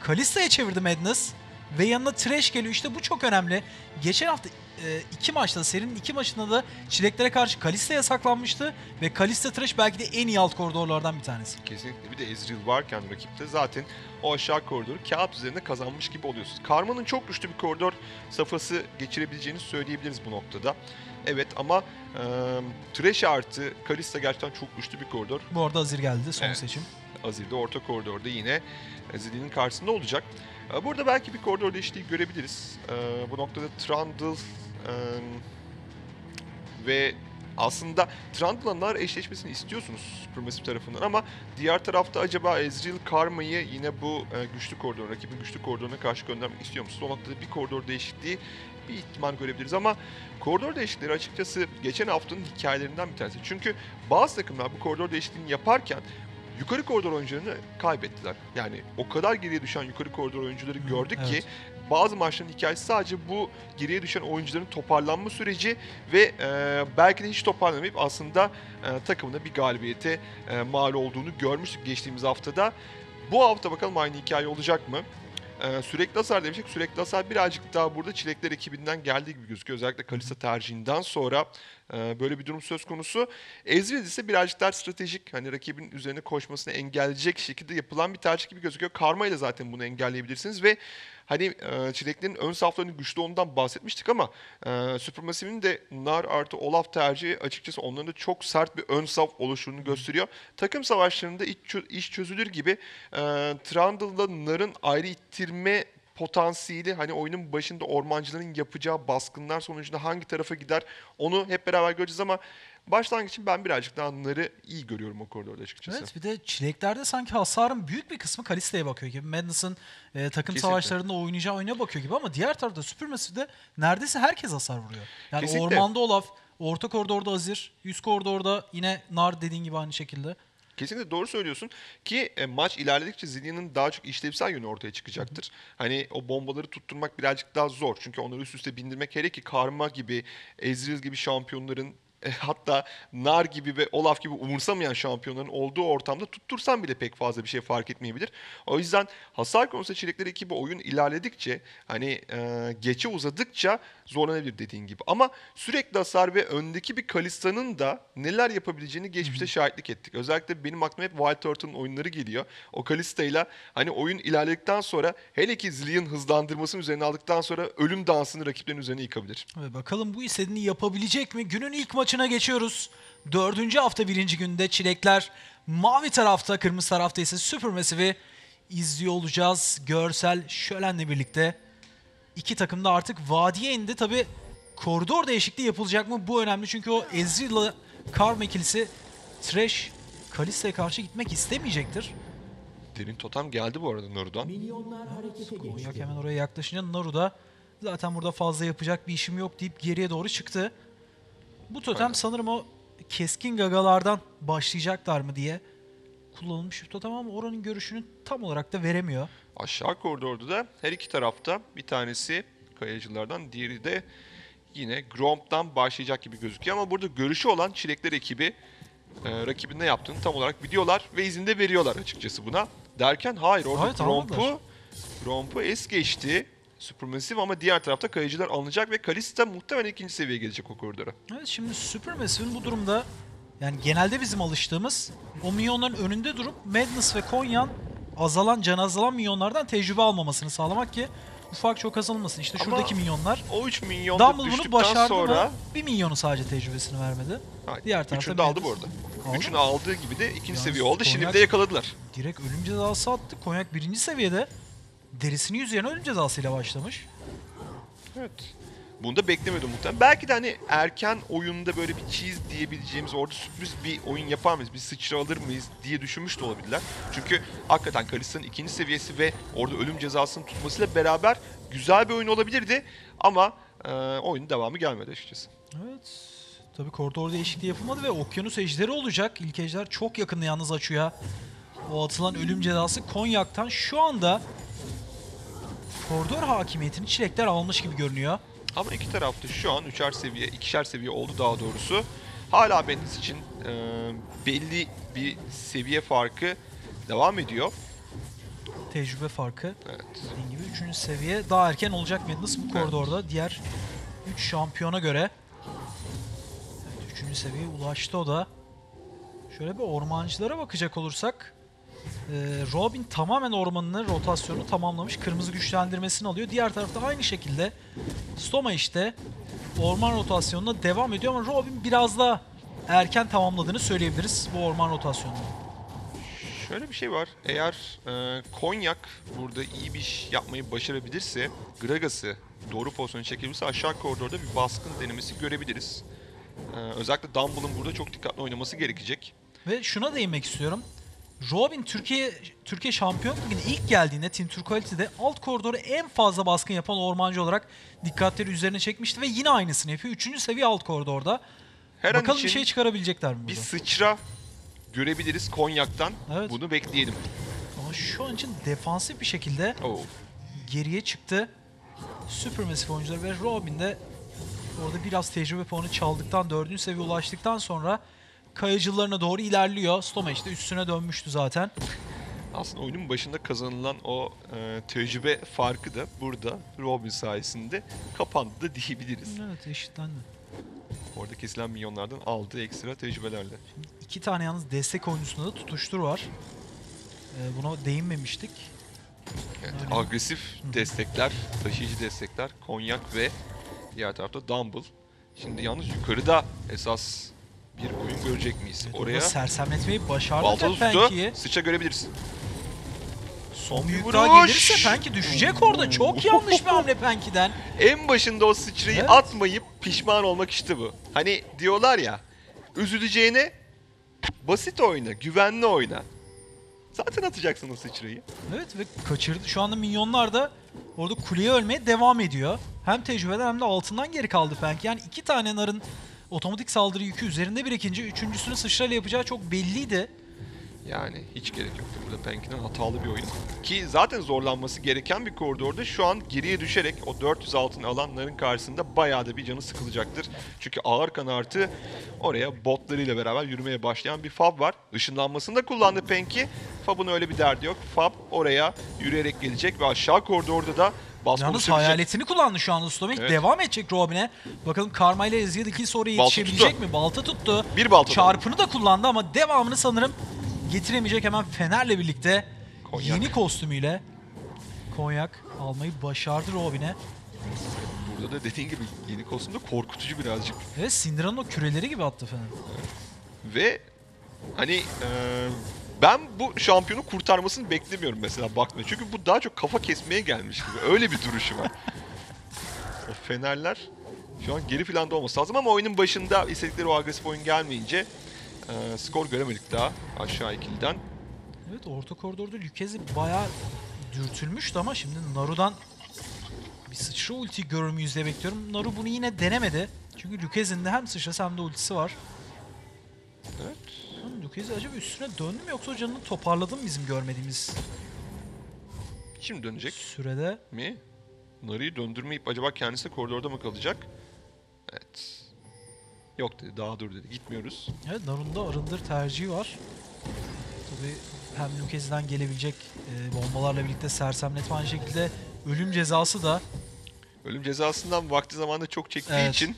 Kalista'ya çevirdi Madness. Ve yanına Thresh geliyor. İşte bu çok önemli. Geçen hafta e, iki maçta, serinin iki maçında da Çileklere karşı Kalista yasaklanmıştı. Ve Kalista Thresh belki de en iyi alt koridorlardan bir tanesi. Kesinlikle. Bir de Ezreal varken rakipte zaten o aşağı koridoru kağıt üzerinde kazanmış gibi oluyorsunuz. Karma'nın çok güçlü bir koridor safhası geçirebileceğini söyleyebiliriz bu noktada. Evet ama e, Thresh artı Kalista gerçekten çok güçlü bir koridor. Bu arada Azir geldi son evet. seçim. Azir de orta koridorda yine Zillion'in karşısında olacak. Burada belki bir koridor değişikliği görebiliriz. Ee, bu noktada Trundle e, ve aslında Trundle'la Nar eşleşmesini istiyorsunuz SuperMassive tarafından ama diğer tarafta acaba Ezreal Karma'yı yine bu e, güçlü koridor, rakibin güçlü koridoruna karşı göndermek istiyor musunuz? O noktada bir koridor değişikliği bir ihtimal görebiliriz ama koridor değişiklikleri açıkçası geçen haftanın hikayelerinden bir tanesi. Çünkü bazı takımlar bu koridor değişikliğini yaparken yukarı koridor oyuncularını kaybettiler. Yani o kadar geriye düşen yukarı koridor oyuncuları gördük evet. ki bazı maçların hikayesi sadece bu geriye düşen oyuncuların toparlanma süreci ve e, belki de hiç toparlanamayıp aslında e, takımına bir galibiyete e, mal olduğunu görmüştük geçtiğimiz haftada. Bu hafta bakalım aynı hikaye olacak mı? E, sürekli hasar demiştik. Sürekli hasar birazcık daha burada Çilekler ekibinden geldiği gibi gözüküyor. Özellikle Kalista tercihinden sonra böyle bir durum söz konusu. Ezreal ise birazcık daha stratejik, hani rakibin üzerine koşmasını engelleyecek şekilde yapılan bir tercih gibi gözüküyor. Karma ile zaten bunu engelleyebilirsiniz ve hani Çileklerin ön saflarının güçlü olduğundan bahsetmiştik ama SuperMassive'in de Nar artı Olaf tercihi açıkçası onların da çok sert bir ön saf oluşunu gösteriyor. Takım savaşlarında iş çözülür gibi Trundle'la Nar'ın ayrı ittirme potansiyeli, hani oyunun başında ormancıların yapacağı baskınlar sonucunda hangi tarafa gider onu hep beraber göreceğiz ama başlangıç için ben birazcık daha onları iyi görüyorum o koridorda açıkçası. Evet, bir de Çileklerde sanki hasarın büyük bir kısmı Kalista'ya bakıyor gibi. Madness'ın e, takım Kesinlikle. savaşlarında oynayacağı oyuna bakıyor gibi ama diğer tarafta SuperMassive'de neredeyse herkes hasar vuruyor. Yani Kesinlikle. ormanda Olaf, orta koridorda Azir, üst koridorda yine Nar dediğin gibi aynı şekilde. Kesinlikle doğru söylüyorsun ki e, maç ilerledikçe Zillion'ın daha çok işlevsel yönü ortaya çıkacaktır. Hı. Hani o bombaları tutturmak birazcık daha zor. Çünkü onları üst üste bindirmek, hele ki Karma gibi, Ezreal gibi şampiyonların, e, hatta Nar gibi ve Olaf gibi umursamayan şampiyonların olduğu ortamda tuttursan bile pek fazla bir şey fark etmeyebilir. O yüzden hasar konusunda Çilekler ekibi oyun ilerledikçe, hani e, geçe uzadıkça zorlanabilir dediğin gibi. Ama sürekli hasar ve öndeki bir Kalista'nın da neler yapabileceğini geçmişte şahitlik ettik. Özellikle benim aklıma hep Wild Turtle'ın oyunları geliyor. O Kalista'yla hani oyun ilerledikten sonra, hele ki Zillion hızlandırmasını üzerine aldıktan sonra ölüm dansını rakiplerin üzerine yıkabilir. Evet, bakalım bu istediğini yapabilecek mi? Günün ilk maçına geçiyoruz. Dördüncü hafta birinci günde Çilekler mavi tarafta, kırmızı tarafta ise SuperMassive'i izliyor olacağız. Görsel şölenle birlikte. İki takım da artık vadiye indi. Tabi koridor değişikliği yapılacak mı? Bu önemli çünkü o Ezreal'la Karma ikilisi Thresh Kalista'ya karşı gitmek istemeyecektir. Derin totem geldi bu arada Naru'dan. Konya hemen oraya yaklaşınca Naru da zaten burada fazla yapacak bir işim yok deyip geriye doğru çıktı. Bu totem Aynen. sanırım o keskin gagalardan başlayacaklar mı diye kullanılmış bir totem ama oranın görüşünü tam olarak da veremiyor. Aşağı koridorda da her iki tarafta bir tanesi kayacılardan, diğeri de yine Gromp'tan başlayacak gibi gözüküyor. Ama burada görüşü olan Çilekler ekibi e, rakibinde yaptığını tam olarak biliyorlar ve izin de veriyorlar açıkçası buna. Derken hayır, orada evet, Gromp'u Gromp'u es geçti SuperMassive ama diğer tarafta kayacılar alınacak ve Kalista muhtemelen ikinci seviyeye gelecek o koridora. Evet, şimdi SuperMassive'in bu durumda, yani genelde bizim alıştığımız o minyonların önünde durup Madness ve Konyan azalan, can azalan minyonlardan tecrübe almamasını sağlamak ki ufak çok azalmasın. İşte şuradaki Ama minyonlar. O üç minyonda Dumbledore düştükten başardı sonra mı? Bir minyonu sadece tecrübesini vermedi. Hayır. Diğer tarafta üçünü de aldı bu arada. Aldı. Üçünü aldığı gibi de ikinci yani seviye oldu. Konyak, şimdi bir de yakaladılar. Direkt ölüm cezası attı. Konyak birinci seviyede derisini yüzeyine ölüm cezasıyla başlamış. Evet. Bunu da beklemiyordum muhtemelen. Belki de hani erken oyunda böyle bir cheese diyebileceğimiz, orada sürpriz bir oyun yapar mıyız, bir sıçra alır mıyız diye düşünmüş de olabilirler. Çünkü hakikaten Kalista'nın ikinci seviyesi ve orada ölüm cezasının tutmasıyla beraber güzel bir oyun olabilirdi. Ama e, oyunun devamı gelmedi açıkçası. Evet. Tabii koridor değişikliği yapılmadı ve Okyanus Ejderi olacak. İlk ejder çok yakında yalnız açıyor. O atılan ölüm cezası Konyak'tan şu anda koridor hakimiyetini Çilekler almış gibi görünüyor. Ama iki tarafta şu an üçer seviye, ikişer seviye oldu daha doğrusu. Hala Madness için e, belli bir seviye farkı devam ediyor. Tecrübe farkı. Evet. Dediğim gibi üçüncü seviye daha erken olacak Madness bu koridorda. Evet. Diğer üç şampiyona göre. Evet, üçüncü seviyeye ulaştı o da. Şöyle bir ormancılara bakacak olursak. Ee, Robin tamamen ormanını, rotasyonu tamamlamış. Kırmızı güçlendirmesini alıyor. Diğer tarafta aynı şekilde Stoma işte orman rotasyonuna devam ediyor ama Robin biraz daha erken tamamladığını söyleyebiliriz bu orman rotasyonunu. Şöyle bir şey var. Eğer e, Konyak burada iyi bir iş yapmayı başarabilirse, Gragas'ı doğru pozisyona çekebilirse aşağı koridorda bir baskın denemesi görebiliriz. E, özellikle Dumble'ın burada çok dikkatli oynaması gerekecek. Ve şuna değinmek istiyorum. Robin Türkiye Türkiye Şampiyon Ligi'ne ilk geldiğinde Team Turcayeti'de alt koridoru en fazla baskın yapan ormancı olarak dikkatleri üzerine çekmişti ve yine aynısını yapıyor. Üçüncü seviye alt koridorda. Her Bakalım bir şey çıkarabilecekler mi burada? Bir sıçra görebiliriz Konya'dan. Evet. Bunu bekleyelim. Ama şu an için defansif bir şekilde oh. geriye çıktı. SuperMassive oyuncuları ve Robin de orada biraz tecrübe puanı çaldıktan, dördüncü seviye ulaştıktan sonra kayıcılarına doğru ilerliyor. Stomaged'de üstüne dönmüştü zaten. Aslında oyunun başında kazanılan o e, tecrübe farkı da burada Robin sayesinde kapandı da diyebiliriz. Evet, eşitlendi. Orada kesilen milyonlardan aldığı ekstra tecrübelerle. Şimdi iki tane yalnız destek oyuncusunda da tutuştur var. E, buna değinmemiştik. Evet, yani... Agresif destekler, taşıyıcı destekler. Konyak ve diğer tarafta Dumble. Şimdi yalnız yukarıda esas... Bir oyun görecek miyiz? Evet, oraya sersemletmeyi başardı da Panky'yi. Sıça görebilirsin. Son bir vura gelirse Panky düşecek orada. Çok yanlış bir hamle Panky'den. En başında o sıçrayı evet. atmayıp pişman olmak işte bu. Hani diyorlar ya, üzüleceğine basit oyna, güvenli oyna. Zaten atacaksın o sıçrayı. Evet ve kaçırdı. Şu anda minyonlar da orada kuleye ölmeye devam ediyor. Hem tecrübeden hem de altından geri kaldı Panky. Yani iki tane narın otomatik saldırı yükü üzerinde bir ikinci, üçüncüsünü sıçrayla yapacağı çok belliydi. Yani hiç gerek yoktu burada Panky'nin hatalı bir oyun. Ki zaten zorlanması gereken bir koridorda şu an geriye düşerek o dört yüz altın alanların karşısında bayağı da bir canı sıkılacaktır. Çünkü ağır kan artı oraya botlarıyla beraber yürümeye başlayan bir Fab var. Işınlanmasını da kullandı Panky. Fab'ın öyle bir derdi yok. Fab oraya yürüyerek gelecek ve aşağı koridorda da Basma Yalnız hayaletini kullandı şu anda Stomaged. Evet. Devam edecek Robin'e. Bakalım Karma ile Ezreal ikilisi oraya yetişebilecek tuttu. mi? Balta tuttu. Bir balta Çarpını da kullandı ama devamını sanırım getiremeyecek. Hemen Fener'le birlikte Konyak. yeni kostümüyle Konyak almayı başardı Robin'e. Burada da dediğin gibi yeni kostüm de korkutucu birazcık. Evet, Syndra'nın o küreleri gibi attı Fener. Evet. Ve hani... Ee... Ben bu şampiyonu kurtarmasını beklemiyorum mesela baktığında. Çünkü bu daha çok kafa kesmeye gelmiş gibi. Öyle bir duruşu var. O Fenerler şu an geri planda olması lazım ama oyunun başında istedikleri o agresif oyun gelmeyince e, skor göremedik daha aşağı ikiliden. Evet, orta koridorda Lükezi bayağı dürtülmüştü ama şimdi Naru'dan bir sıçra ulti görür müyüz diye bekliyorum. Naru bunu yine denemedi. Çünkü Lükezi'nin de hem sıçrası hem de ultisi var. Evet. Lükezi acaba üstüne döndü mü yoksa canını toparladı mı bizim görmediğimiz? Şimdi dönecek. Sürede mi? Naru'yu döndürmeyip acaba kendisi koridorda mı kalacak? Evet. Yok dedi, daha dur dedi. Gitmiyoruz. Evet, Naru'nun da arındır tercihi var. Tabii hem Lükezi'den gelebilecek e, bombalarla birlikte sersemletme, aynı şekilde ölüm cezası da. Ölüm cezasından vakti zamanında çok çektiği evet. için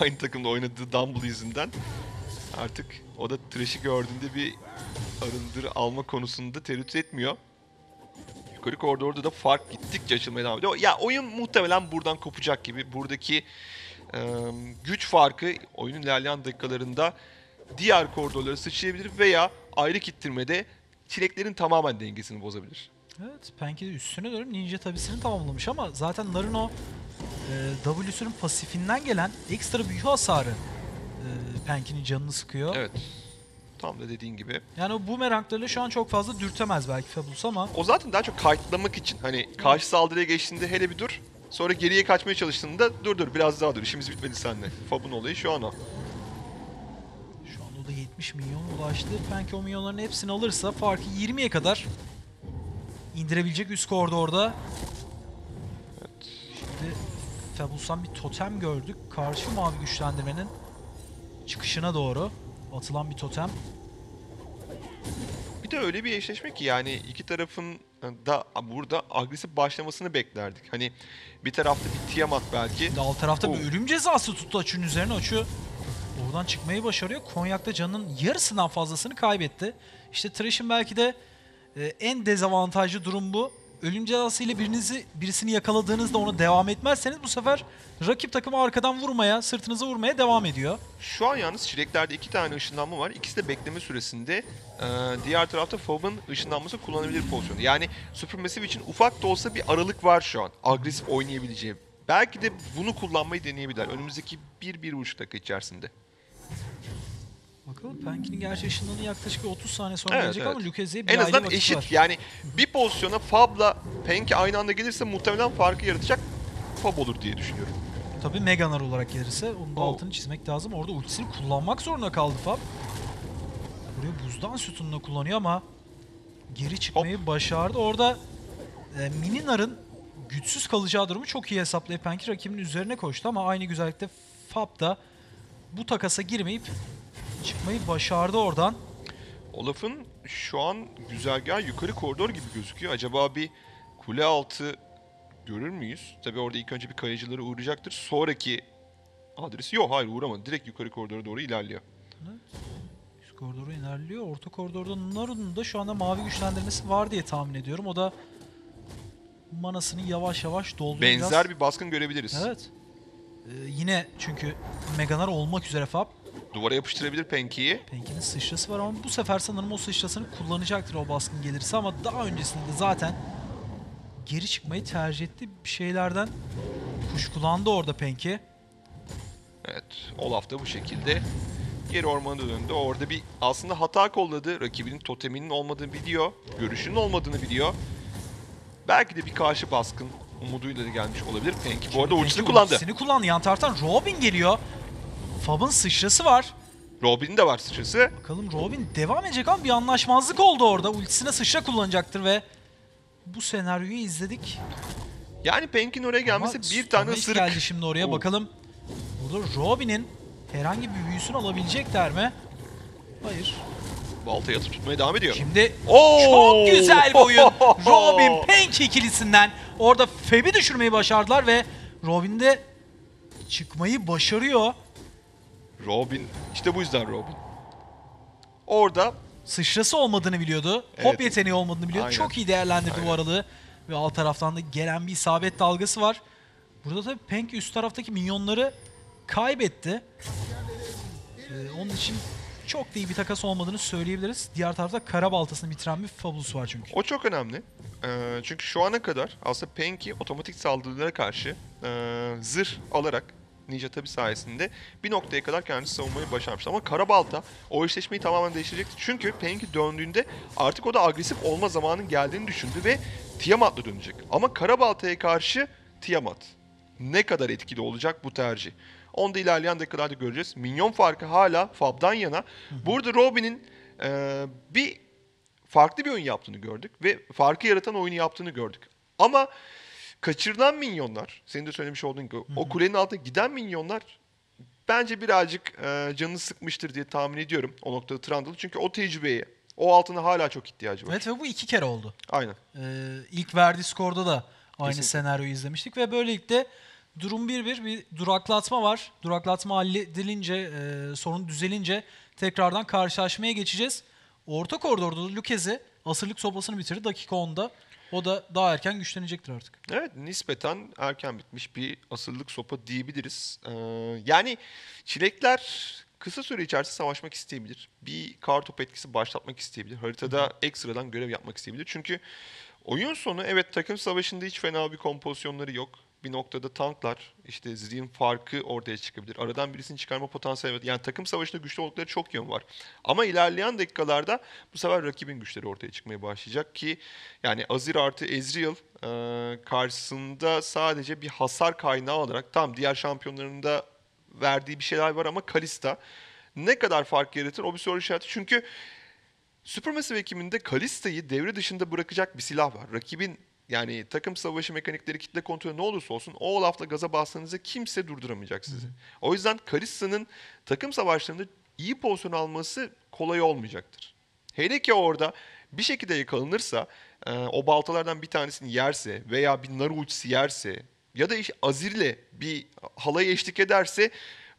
aynı takımda oynadığı Dumble yüzünden. Artık o da Thresh'i gördüğünde bir arındır alma konusunda tereddüt etmiyor. Yukarı koridorda da fark gittikçe açılmaya devam ediyor. Ya oyun muhtemelen buradan kopacak gibi. Buradaki e, güç farkı oyunun ilerleyen dakikalarında diğer koridorlara sıçrayabilir veya ayrı kittirmede çileklerin tamamen dengesini bozabilir. Evet, Panky de üstüne dönüp ninja tabisini tamamlamış ama zaten Nar'ın o e, W'sünün pasifinden gelen ekstra büyü hasarı Panky'nin canını sıkıyor. Evet. Tam da dediğin gibi. Yani o bumeranglarıyla şu an çok fazla dürtemez belki Fabulous ama. O zaten daha çok kayıtlamak için. Hani karşı saldırıya geçtiğinde hele bir dur. Sonra geriye kaçmaya çalıştığında dur dur biraz daha dur. İşimiz bitmedi seninle. Fab'un olayı şu an o. Şu an o da yetmiş milyon ulaştı. Panky o milyonların hepsini alırsa farkı yirmiye kadar indirebilecek üst koridorda. Evet. Şimdi Fabulous'tan bir totem gördük. Karşı mavi güçlendirmenin çıkışına doğru atılan bir totem. Bir de öyle bir eşleşme ki yani iki tarafın da burada agresif başlamasını beklerdik. Hani bir tarafta bir Tiamat belki. Dal tarafta oh. bir ölüm cezası tuttu Açı'nın üzerine. Açı oradan çıkmayı başarıyor. Konya'da canının yarısından fazlasını kaybetti. İşte Thresh'in belki de en dezavantajlı durum bu. Ölüm cezası ile birinizi, birisini yakaladığınızda ona devam etmezseniz bu sefer rakip takımı arkadan vurmaya, sırtınıza vurmaya devam ediyor. Şu an yalnız çileklerde iki tane ışınlanma var. İkisi de bekleme süresinde. Ee, diğer tarafta F O B'ın ışınlanması kullanabilir pozisyonu. Yani SuperMassive için ufak da olsa bir aralık var şu an. Agresif oynayabileceği. Belki de bunu kullanmayı deneyebilirler. Önümüzdeki bir bir buçuk dakika içerisinde. Bakalım Panky'nin gerçi ışınlanı yaklaşık otuz saniye sonra evet, gelecek evet. ama Lükezi'ye bir en azından eşit var. Yani bir pozisyona Fab'la Panky aynı anda gelirse muhtemelen farkı yaratacak Fab olur diye düşünüyorum. Tabii Meganar olarak gelirse onun da oh. altını çizmek lazım. Orada ultisini kullanmak zorunda kaldı Fab. Buraya buzdan sütununu kullanıyor ama geri çıkmayı Hop. başardı. Orada e, Mininar'ın güçsüz kalacağı durumu çok iyi hesaplayıp Panky rakibinin üzerine koştu ama aynı güzellikte Fab da bu takasa girmeyip çıkmayı başardı oradan. Olaf'ın şu an güzergahı yukarı koridor gibi gözüküyor. Acaba bir kule altı görür müyüz? Tabii orada ilk önce bir kayıcılara uğrayacaktır. Sonraki adresi... Yok hayır uğramadı. Direkt yukarı koridora doğru ilerliyor. Üst koridora ilerliyor. Orta koridorda Naru'nun da şu anda mavi güçlendirmesi var diye tahmin ediyorum. O da manasını yavaş yavaş dolduracağız. Benzer bir baskın görebiliriz. Evet. Ee, yine çünkü Meganar olmak üzere Fab. Duvara yapıştırabilir Panky'yi. Panky'nin sıçrası var ama bu sefer sanırım o sıçrasını kullanacaktır o baskın gelirse ama daha öncesinde zaten geri çıkmayı tercih etti. Bir şeylerden kuşkulandı orada Panky. Evet, Olaf da bu şekilde geri ormana döndü. Orada bir aslında hata kolladı. Rakibinin toteminin olmadığını biliyor, görüşünün olmadığını biliyor. Belki de bir karşı baskın umuduyla da gelmiş olabilir Panky. Bu arada ultisini kullandı. Ultisini kullandı. Yan taraftan Robin geliyor. Fab'ın sıçrası var. Robin'in de var sıçrası. Bakalım Robin devam edecek ama bir anlaşmazlık oldu orada. Ultisine sıçra kullanacaktır ve bu senaryoyu izledik. Yani Panky'nin oraya gelmesi ama bir tane ısırık. Geldi şimdi oraya Oo. bakalım. Burada Robin'in herhangi bir büyüsünü alabilecekler mi? Hayır. Baltayı atıp tutmaya devam ediyor. Şimdi Oo. çok güzel bir oyun. Robin Panky ikilisinden orada Fab'i düşürmeyi başardılar ve Robin de çıkmayı başarıyor. Robin, işte bu yüzden Robin. Orada... Sıçrası olmadığını biliyordu, evet. hop yeteneği olmadığını biliyordu. Aynen. Çok iyi değerlendirdi Aynen. bu aralığı. Ve alt taraftan da gelen bir isabet dalgası var. Burada tabii Panky üst taraftaki minyonları kaybetti. Ee, onun için çok da iyi bir takas olmadığını söyleyebiliriz. Diğer tarafta kara baltasını bitiren bir Fabulous var çünkü. O çok önemli. Ee, çünkü şu ana kadar aslında Panky otomatik saldırılara karşı ee, zırh alarak... Ninja tabi sayesinde bir noktaya kadar kendisi savunmayı başarmıştı. Ama Karabalta o eşleşmeyi tamamen değiştirecekti. Çünkü Panky döndüğünde artık o da agresif olma zamanının geldiğini düşündü ve Tiamat'la dönecek. Ama Karabalta'ya karşı Tiamat. Ne kadar etkili olacak bu tercih? Onu da ilerleyen dakikalarda göreceğiz. Minyon farkı hala Fab'dan yana. Burada Robin'in e, bir farklı bir oyun yaptığını gördük ve farkı yaratan oyunu yaptığını gördük. Ama... Kaçırılan minyonlar, senin de söylemiş olduğun gibi, o kulenin altına giden minyonlar bence birazcık e, canını sıkmıştır diye tahmin ediyorum o noktada Trundle. Çünkü o tecrübeye, o altına hala çok ihtiyacı var. Evet ve bu iki kere oldu. Aynen. Ee, ilk verdiği skorda da aynı Kesinlikle. senaryoyu izlemiştik ve böylelikle durum bir bir, bir duraklatma var. Duraklatma halledilince, e, sorun düzelince tekrardan karşılaşmaya geçeceğiz. Orta koridorda Lükezi asırlık sopasını bitirdi dakika onda. O da daha erken güçlenecektir artık. Evet, nispeten erken bitmiş bir asırlık sopa diyebiliriz. Ee, yani çilekler kısa süre içerisinde savaşmak isteyebilir. Bir kartop etkisi başlatmak isteyebilir. Haritada Hı-hı. ekstradan görev yapmak isteyebilir. Çünkü oyun sonu evet takım savaşında hiç fena bir kompozisyonları yok. Bir noktada tanklar, işte Zillion farkı ortaya çıkabilir. Aradan birisini çıkarma potansiyeli var. Yani takım savaşında güçlü oldukları çok yön var. Ama ilerleyen dakikalarda bu sefer rakibin güçleri ortaya çıkmaya başlayacak ki yani Azir artı Ezreal e, karşısında sadece bir hasar kaynağı olarak tam diğer şampiyonların da verdiği bir şeyler var ama Kalista ne kadar fark yaratır o bir soru işareti. Çünkü SuperMassive ekibinde Kalista'yı devre dışında bırakacak bir silah var. Rakibin Yani takım savaşı mekanikleri, kitle kontrolü ne olursa olsun o Olaf'la gaza bastığınızda kimse durduramayacak sizi. Hı hı. O yüzden Karissa'nın takım savaşlarında iyi pozisyon alması kolay olmayacaktır. Hele ki orada bir şekilde yakalanırsa, o baltalardan bir tanesini yerse veya bir Naru ultisi yerse ya da işte Azir'le bir halaya eşlik ederse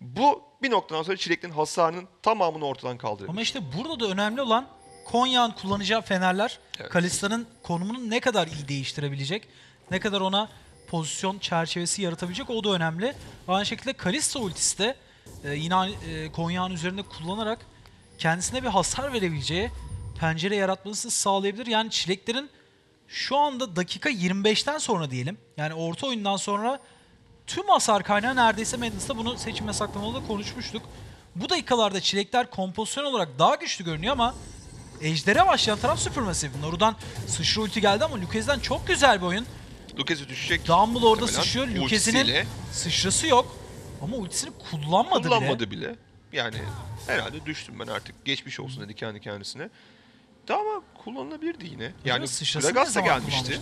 bu bir noktadan sonra Çileklerin hasarının tamamını ortadan kaldırır. Ama işte burada da önemli olan Konya'nın kullanacağı fenerler, evet. Kalista'nın konumunu ne kadar iyi değiştirebilecek, ne kadar ona pozisyon çerçevesi yaratabilecek, o da önemli. Aynı şekilde Kalista ultisi de e, yine e, Konya'nın üzerinde kullanarak kendisine bir hasar verebileceği pencere yaratmasını sağlayabilir. Yani Çileklerin şu anda dakika yirmi beşten sonra diyelim, yani orta oyundan sonra tüm hasar kaynağı neredeyse Madness'ta, bunu seçime saklamalı da konuşmuştuk. Bu dakikalarda Çilekler kompozisyon olarak daha güçlü görünüyor ama Ejder'e başlayan taraf SuperMassive. Naru'dan sıçra ulti geldi ama Lükez'den çok güzel bir oyun. Lükezi düşecek. Dumbledoge orada sıçrıyor. Lükezi'nin sıçrası yok ama ultisini kullanmadı, kullanmadı bile. bile. Yani herhalde düştüm ben artık. Geçmiş olsun dedi kendi kendisine. Ama kullanılabilirdi yine. Yani Gragas da gelmişti.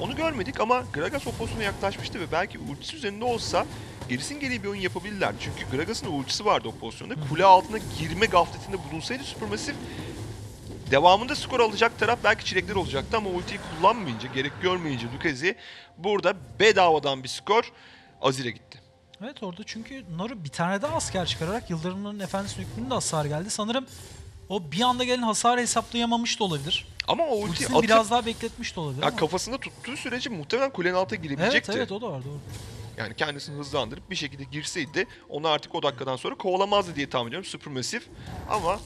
Onu görmedik ama Gragas o pozisyona yaklaşmıştı ve belki ultisi üzerinde olsa gerisin geriye bir oyun yapabilirler. Çünkü Gragas'ın ultisi vardı o pozisyonda. Kule altına girme gafletinde bulunsaydı SuperMassive, devamında skor alacak taraf belki Çilekler olacaktı ama ultiyi kullanmayınca, gerek görmeyince Lükezi burada bedavadan bir skor Azir'e gitti. Evet, orada çünkü Naru bir tane daha asker çıkararak Yıldırımların Efendisi'nin hükmünde hasar geldi. Sanırım o bir anda gelen hasarı hesaplayamamış da olabilir. Ama o ulti atıp, biraz daha bekletmiş de olabilir. Ya kafasında tuttuğu sürece muhtemelen kulenin altına girebilecekti. Evet evet, o da var, doğru. Yani kendisini hızlandırıp bir şekilde girseydi onu artık o dakikadan sonra kovalamazdı diye tahmin ediyorum SuperMassive. Ama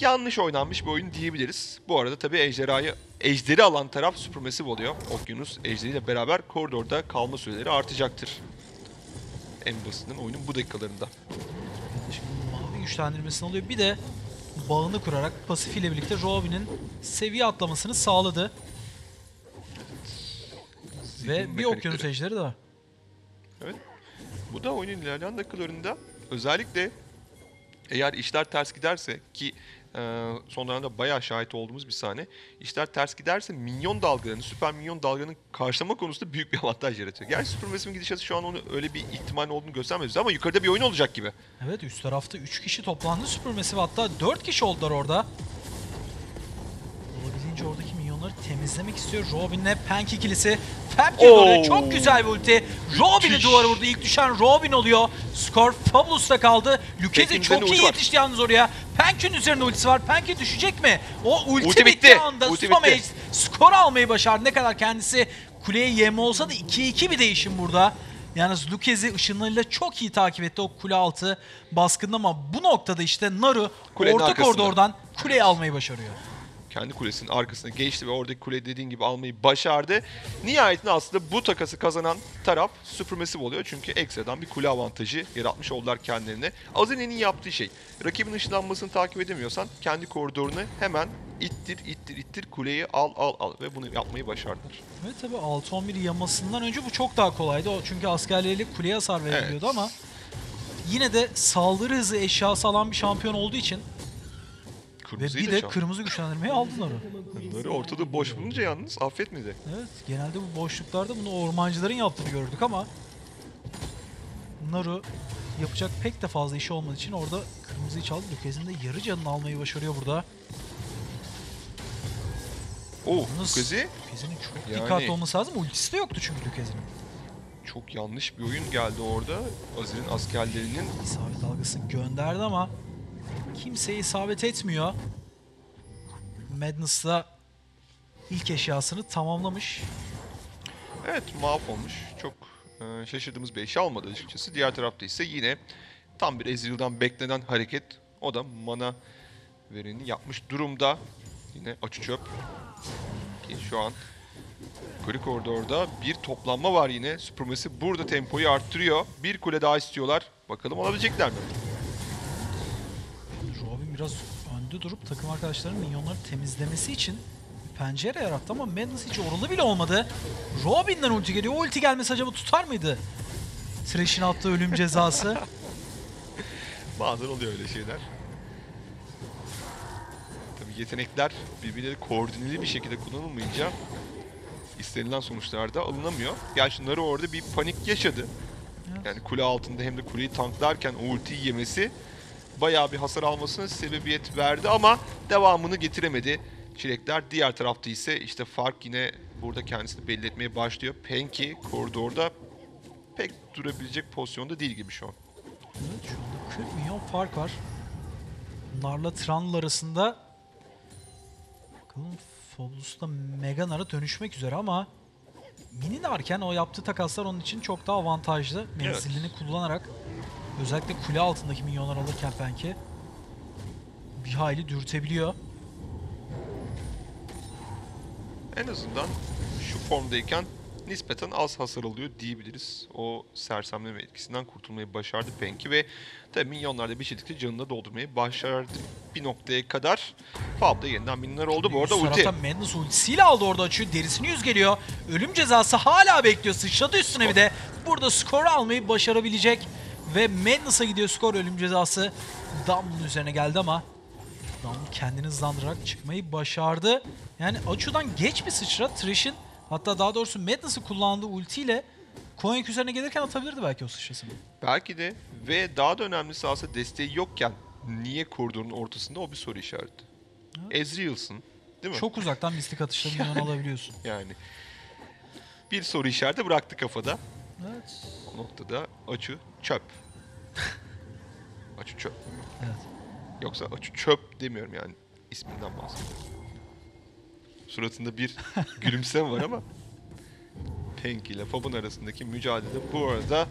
yanlış oynanmış bir oyun diyebiliriz. Bu arada tabii ejderhayı, ejderi alan taraf SuperMassive oluyor. Okyanus ejderiyle beraber koridorda kalma süreleri artacaktır. En basitinden oyunun bu dakikalarında. Şimdi mavi güçlendirmesini alıyor. Bir de bağını kurarak pasifiyle birlikte Robin'in seviye atlamasını sağladı. Zillion ve bir okyanus ejderi daha. Evet. Bu da oyunun ilerleyen dakikalarında özellikle eğer işler ters giderse ki e, son dönemde bayağı şahit olduğumuz bir sahne. İşler ters giderse minyon dalgalarını, süper minyon dalgalarını karşılama konusunda büyük bir avantaj yaratıyor. Gerçi SuperMassive'in gidişatı şu an onu öyle bir ihtimal olduğunu göstermiyoruz ama yukarıda bir oyun olacak gibi. Evet, üst tarafta üç kişi toplandı SuperMassive, hatta dört kişi oldular orada. Olabildiğince oradaki minyonları temizlemek istiyor. Robin'le Panky ikilisi. Fabki'ye oraya çok güzel bir ulti. Robin'i duvara vurdu. İlk düşen Robin oluyor. Skor Fabulous'ta kaldı. Lükezi çok iyi yetişti yalnız oraya. Panky'nin üzerinde ultisi var. Panky düşecek mi? O ulti, ulti bitti anda Stomaged skor almayı başardı. Ne kadar kendisi kuleye yem olsa da ikiye iki bir değişim burada. Yalnız Lükezi ışınlarıyla çok iyi takip etti o kule altı baskında ama bu noktada işte Naru kulenin orta koridordan kuleyi almayı başarıyor. Kendi kulesinin arkasına geçti ve oradaki kule dediğin gibi almayı başardı. Nihayetinde aslında bu takası kazanan taraf SuperMassive oluyor. Çünkü ekstradan bir kule avantajı yaratmış oldular kendilerine. Azir'in yaptığı şey, rakibin ışınlanmasını takip edemiyorsan kendi koridorunu hemen ittir, ittir, ittir, kuleyi al, al, al ve bunu yapmayı başardılar. Evet tabii altı on bir yamasından önce bu çok daha kolaydı. O çünkü askerleriyle kuleye hasar veriliyordu, evet. Ama yine de saldırı hızı eşyası alan bir şampiyon olduğu için Kırmızıyı Ve bir de çaldı. kırmızı güçlendirmeyi aldılar o. Naru ortada boş bulunca yalnız affetmedi. Evet, genelde bu boşluklarda bunu ormancıların yaptığını gördük ama Naru yapacak pek de fazla işi olmadığı için orada kırmızıyı çaldı. Lükez'in de yarı canını almayı başarıyor burada. Oh, Lükezi. Lükez'in çok yani dikkatli olması lazım. Ultisi de yoktu çünkü Lükez'in. Çok yanlış bir oyun geldi orada. Azir'in askerlerinin isabet dalgasını gönderdi ama kimseye isabet etmiyor. Madness'la ilk eşyasını tamamlamış. Evet, mahvolmuş. Çok e, şaşırdığımız bir eşya almadı açıkçası. Diğer tarafta ise yine tam bir Ezreal'dan beklenen hareket. O da mana vereni yapmış durumda. Yine Açıçöp. Ki şu an gri koridorda bir toplanma var yine. SuperMassive burada tempoyu arttırıyor. Bir kule daha istiyorlar. Bakalım olabilecekler mi? Biraz önde durup takım arkadaşlarının minyonları temizlemesi için pencere yarattı ama Madness hiç oralı bile olmadı. Robin'den ulti geliyor. O ulti gelmesi acaba tutar mıydı? Thresh'in attığı ölüm cezası. Bazen oluyor öyle şeyler. Tabii yetenekler birbirleri koordineli bir şekilde kullanılmayınca istenilen sonuçlarda alınamıyor. Gerçi Naru orada bir panik yaşadı. Evet. Yani kule altında hem de kuleyi tanklarken o ultiyi yemesi bayağı bir hasar almasına sebebiyet verdi ama devamını getiremedi Çilekler. Diğer tarafta ise işte fark yine burada kendisini belli etmeye başlıyor. Panky koridorda pek durabilecek pozisyonda değil gibi şu an. Evet, şurada kırk milyon fark var. Nar'la Trundle arasında. Bakalım Foblus'ta Mega Nar'a dönüşmek üzere ama mini Nar'ken o yaptığı takaslar onun için çok daha avantajlı. Menzilini evet. kullanarak özellikle kule altındaki minyonlar alırken Panky bir hayli dürtebiliyor. En azından şu formdayken nispeten az hasar alıyor diyebiliriz. O sersemleme etkisinden kurtulmayı başardı Panky ve tabii minyonlar da bir şekilde canını doldurmayı başardı bir noktaya kadar. Fab'da yeniden minler oldu. Bu arada ulti. Madness ultisiyle aldı orada açıyor. Derisini yüz geliyor. Ölüm cezası hala bekliyor. Sıçradı üstüne bir de. Burada skoru almayı başarabilecek ve Madness'a gidiyor skor. Ölüm cezası Dumble'ın üzerine geldi ama Dumble kendini hızlandırarak çıkmayı başardı. Yani Açu'dan geç bir sıçra Thresh'in, hatta daha doğrusu Madness'ı kullandığı ultiyle Konya üzerine gelirken atabilirdi belki o sıçrasını. Belki de ve daha da önemlisi aslında desteği yokken niye koridorun ortasında, o bir soru işareti. Evet. Ezreal'sın değil mi? Çok uzaktan mistik atışlarını yani, alabiliyorsun. Yani bir soru işareti bıraktı kafada. Evet. O noktada Açıçöp. Açıçöp. Evet. Yoksa Açıçöp demiyorum yani, isminden bahsediyorum. Suratında bir gülümseme var ama Panky ile Fab'ın arasındaki mücadele bu arada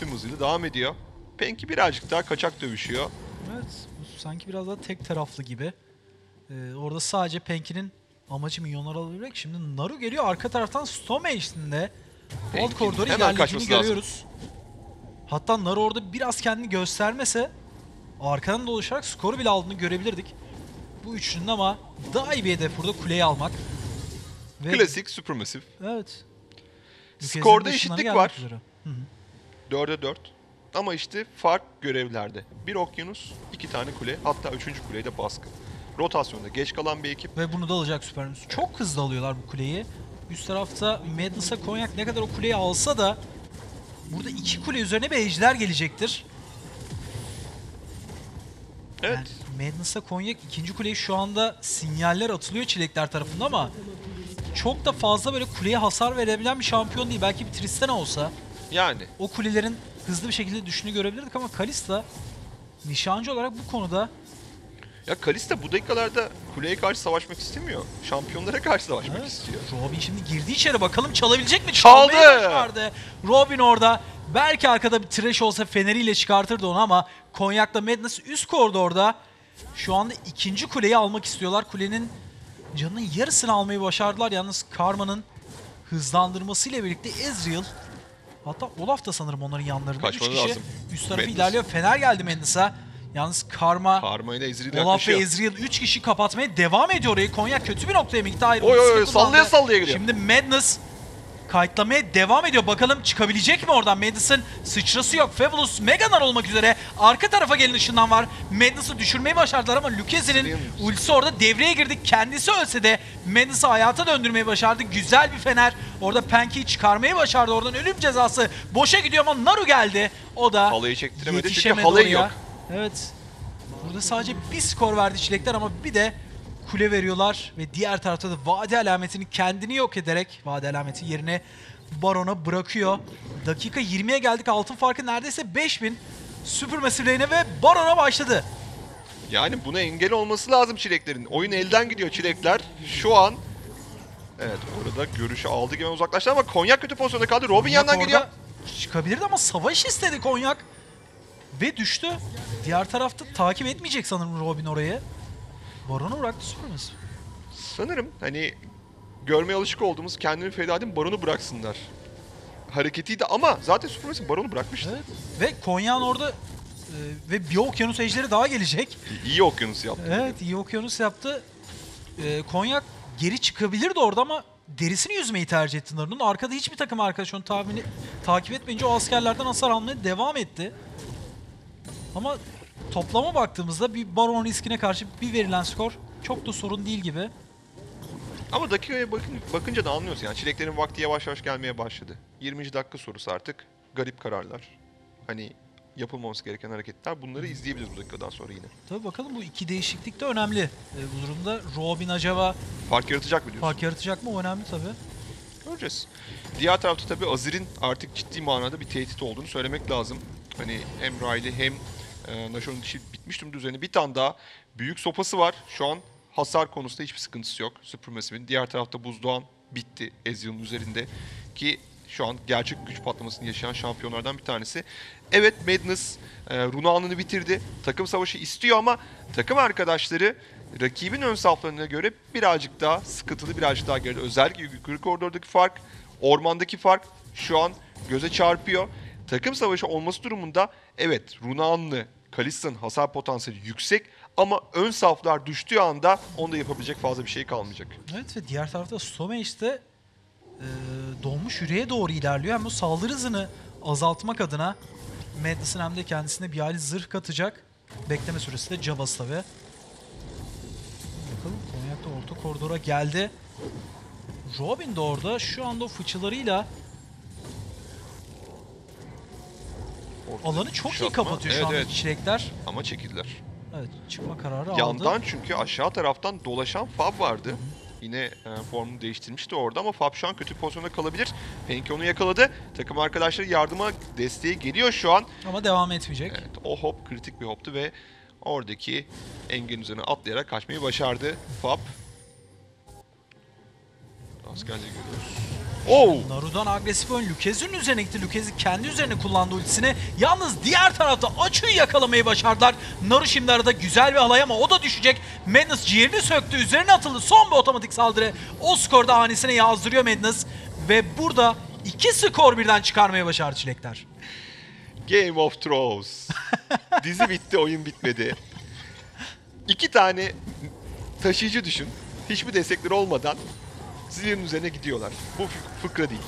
tüm hızıyla devam ediyor. Panky birazcık daha kaçak dövüşüyor. Evet, bu sanki biraz daha tek taraflı gibi. Ee, orada sadece Panky'nin amacı milyonlar alabilmek. Şimdi Naru geliyor arka taraftan Stomaged'in de alt koridoru ilerlediğini görüyoruz. Lazım. Hatta Naru orada biraz kendini göstermese arkadan dolaşarak skoru bile aldığını görebilirdik. Bu üçünün ama daha iyi bir hedef burada kuleyi almak. Ve klasik SuperMassive. Evet. Lükezinin skorda eşitlik var. dörde dört. Ama işte fark görevlerde. Bir okyanus, iki tane kule, hatta üçüncü kuleye de baskı. Rotasyonda geç kalan bir ekip. Ve bunu da alacak SuperMassive. Çok hızlı alıyorlar bu kuleyi. Üst tarafta Madness'a Konyak ne kadar o kuleyi alsa da burada iki kule üzerine bir ejder gelecektir. Evet. Yani Madness'a Konya ikinci kuleyi şu anda sinyaller atılıyor Çilekler tarafında ama çok da fazla böyle kuleye hasar verebilen bir şampiyon değil. Belki bir Tristana olsa yani o kulelerin hızlı bir şekilde düşünü görebilirdik ama Kalista nişancı olarak bu konuda... Ya Kalista bu dakikalarda kuleye karşı savaşmak istemiyor. Şampiyonlara karşı savaşmak evet. istiyor. Robin şimdi girdi içeri, bakalım çalabilecek mi? Çaldı! Robin orada. Belki arkada bir Thresh olsa feneriyle çıkartırdı onu ama Konyak'la Madness üst koridorda şu anda ikinci kuleyi almak istiyorlar. Kulenin canının yarısını almayı başardılar. Yalnız Karma'nın hızlandırmasıyla birlikte Ezreal, hatta Olaf da sanırım onların yanlarında. Kaçmanı üç kişi lazım. Üst tarafı Madness ilerliyor. Fener geldi Madness'a. Yalnız Karma, Karma Olaf ve Ezreal üç kişi kapatmaya devam ediyor orayı. Konyak kötü bir noktaya mı gitti? Hayır. Oy oy oy, sallaya sallaya gidiyor. Şimdi Madness kayıtlamaya devam ediyor. Bakalım çıkabilecek mi oradan? Madness'ın sıçrası yok. Fabulous Meganar olmak üzere arka tarafa gelin ışından var. Madness'ı düşürmeyi başardılar ama Lükezi'nin ultisi orada devreye girdi. Kendisi ölse de Madness'ı hayata döndürmeyi başardı. Güzel bir fener. Orada Panky'yi çıkarmayı başardı. Oradan ölüm cezası boşa gidiyor ama Naru geldi. O da halayı çektiremedi çünkü halayı yok. Evet. Burada sadece bir skor verdi Çilekler ama bir de kule veriyorlar ve diğer tarafta da vade alametini kendini yok ederek vade alameti yerine Baron'a bırakıyor. Dakika yirmiye geldik. Altın farkı neredeyse beş bin. SuperMassive'lerine ve Baron'a başladı. Yani buna engel olması lazım Çileklerin. Oyun elden gidiyor Çilekler. Şu an evet orada görüşü aldı gibi uzaklaştı ama Konyak kötü pozisyonda kaldı. Robin Konyak yandan gidiyor. Çıkabilirdi ama savaş istedi Konyak. Ve düştü. Diğer tarafta takip etmeyecek sanırım Robin orayı. Baron'u bıraktı SuperMassive. Sanırım hani görmeye alışık olduğumuz kendini feda edin Baron'u bıraksınlar hareketiydi ama zaten SuperMassive Baron'u bırakmıştı. Evet. Ve Konya'nın orada e, ve bir okyanus ejderi daha gelecek. İyi okyanus yaptı. Evet, iyi okyanus yaptı. E, Konya geri çıkabilirdi orada ama derisini yüzmeyi tercih etti Naru'nun. Arkada hiçbir takım arkadaş onu tahmini, takip etmeyince o askerlerden hasar almaya devam etti. Ama toplama baktığımızda bir Baron riskine karşı bir verilen skor çok da sorun değil gibi. Ama dakikaya bakın, bakınca da anlıyorsun yani çileklerin vakti yavaş yavaş gelmeye başladı. yirminci dakika sorusu artık. Garip kararlar. Hani yapılmaması gereken hareketler. Bunları izleyebiliriz bu dakikadan sonra yine. Tabii bakalım, bu iki değişiklik de önemli. Ee, bu durumda Robin acaba fark yaratacak mı diyorsun? Fark yaratacak mı? O önemli tabii. Göreceğiz. Diğer tarafta tabii Azir'in artık ciddi manada bir tehdit olduğunu söylemek lazım. Hani hem Riley hem e, Nashor'un dişi bitmiş durumda üzerine. Bir tane daha büyük sopası var. Şu an hasar konusunda hiçbir sıkıntısı yok SuperMassive'in. Diğer tarafta buzdoğan bitti Ezreal'ın üzerinde ki şu an gerçek güç patlamasını yaşayan şampiyonlardan bir tanesi. Evet, Madness e, Runan'ını bitirdi. Takım savaşı istiyor ama takım arkadaşları rakibin ön saflarına göre birazcık daha sıkıntılı, birazcık daha geride. Özellikle yukarı koridordaki fark, ormandaki fark şu an göze çarpıyor. Takım savaşı olması durumunda evet Runan'lı Kalista'nın hasar potansiyeli yüksek ama ön saflar düştüğü anda onda yapabilecek fazla bir şey kalmayacak. Evet ve diğer tarafta Stomaged'de Ee, donmuş yüreğe doğru ilerliyor. Hem bu saldırı hızını azaltmak adına Madness'ın hem de kendisine bir hali zırh katacak. Bekleme süresi de Jabas'la ve bakalım Konya'da orta koridora geldi. Robin de orada şu anda o fıçılarıyla orta alanı çok iyi kapatıyor, evet, şu anda evet. Çilekler. Ama çekildiler. Evet, çıkma kararı yandan aldı. Yandan çünkü aşağı taraftan dolaşan Fab vardı. Hı -hı. Yine e, formunu değiştirmişti orada ama Fab şu an kötü pozisyonda kalabilir. Panky onu yakaladı. Takım arkadaşları yardıma, desteğe geliyor şu an. Ama devam etmeyecek. Evet, o hop kritik bir hoptu ve oradaki engelin üzerine atlayarak kaçmayı başardı Fab. Askerleri görüyoruz. Oh! Naru'dan agresif oyun Lükezi'nin üzerine gitti. Lükezi kendi üzerine kullandı ultisini. Yalnız diğer tarafta Açı'yı yakalamayı başardılar. Naru şimdi arada güzel bir halay ama o da düşecek. Madness ciğerini söktü. Üzerine atıldı. Son bir otomatik saldırı. O skorda hanesine yazdırıyor Madness. Ve burada iki skor birden çıkarmaya başardı Çilekler. Game of Thrones. Dizi bitti, oyun bitmedi. İki tane taşıyıcı düşün. Hiçbir destekleri olmadan Zillion'un üzerine gidiyorlar. Bu fıkra değil.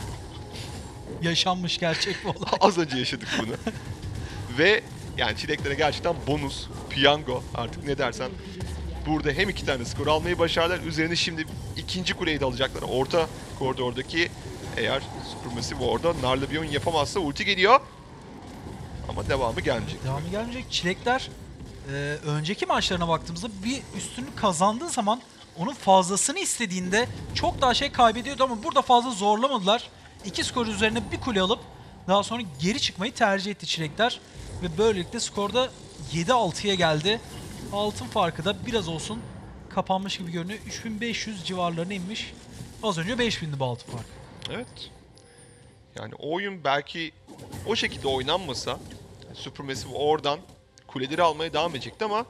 Yaşanmış gerçek bir olay. Az önce yaşadık bunu. Ve yani çileklere gerçekten bonus, piyango artık ne dersen. Burada hem iki tane skor almayı başardılar. Üzerine şimdi ikinci kuleyi de alacaklar. Orta koridordaki eğer SuperMassive orada narlı bir oyun yapamazsa ulti geliyor. Ama devamı gelmeyecek. Devamı gelmeyecek. Çilekler e, önceki maçlarına baktığımızda bir üstünlük kazandığı zaman onun fazlasını istediğinde çok daha şey kaybediyordu ama burada fazla zorlamadılar. İki skor üzerine bir kule alıp daha sonra geri çıkmayı tercih etti Çilekler. Ve böylelikle skorda yedi altıya geldi. Altın farkı da biraz olsun kapanmış gibi görünüyor. üç bin beş yüz civarlarına inmiş. Az önce beş bindi bu altın farkı. Evet. Yani oyun belki o şekilde oynanmasa SuperMassive oradan kuleleri almaya devam edecekti ama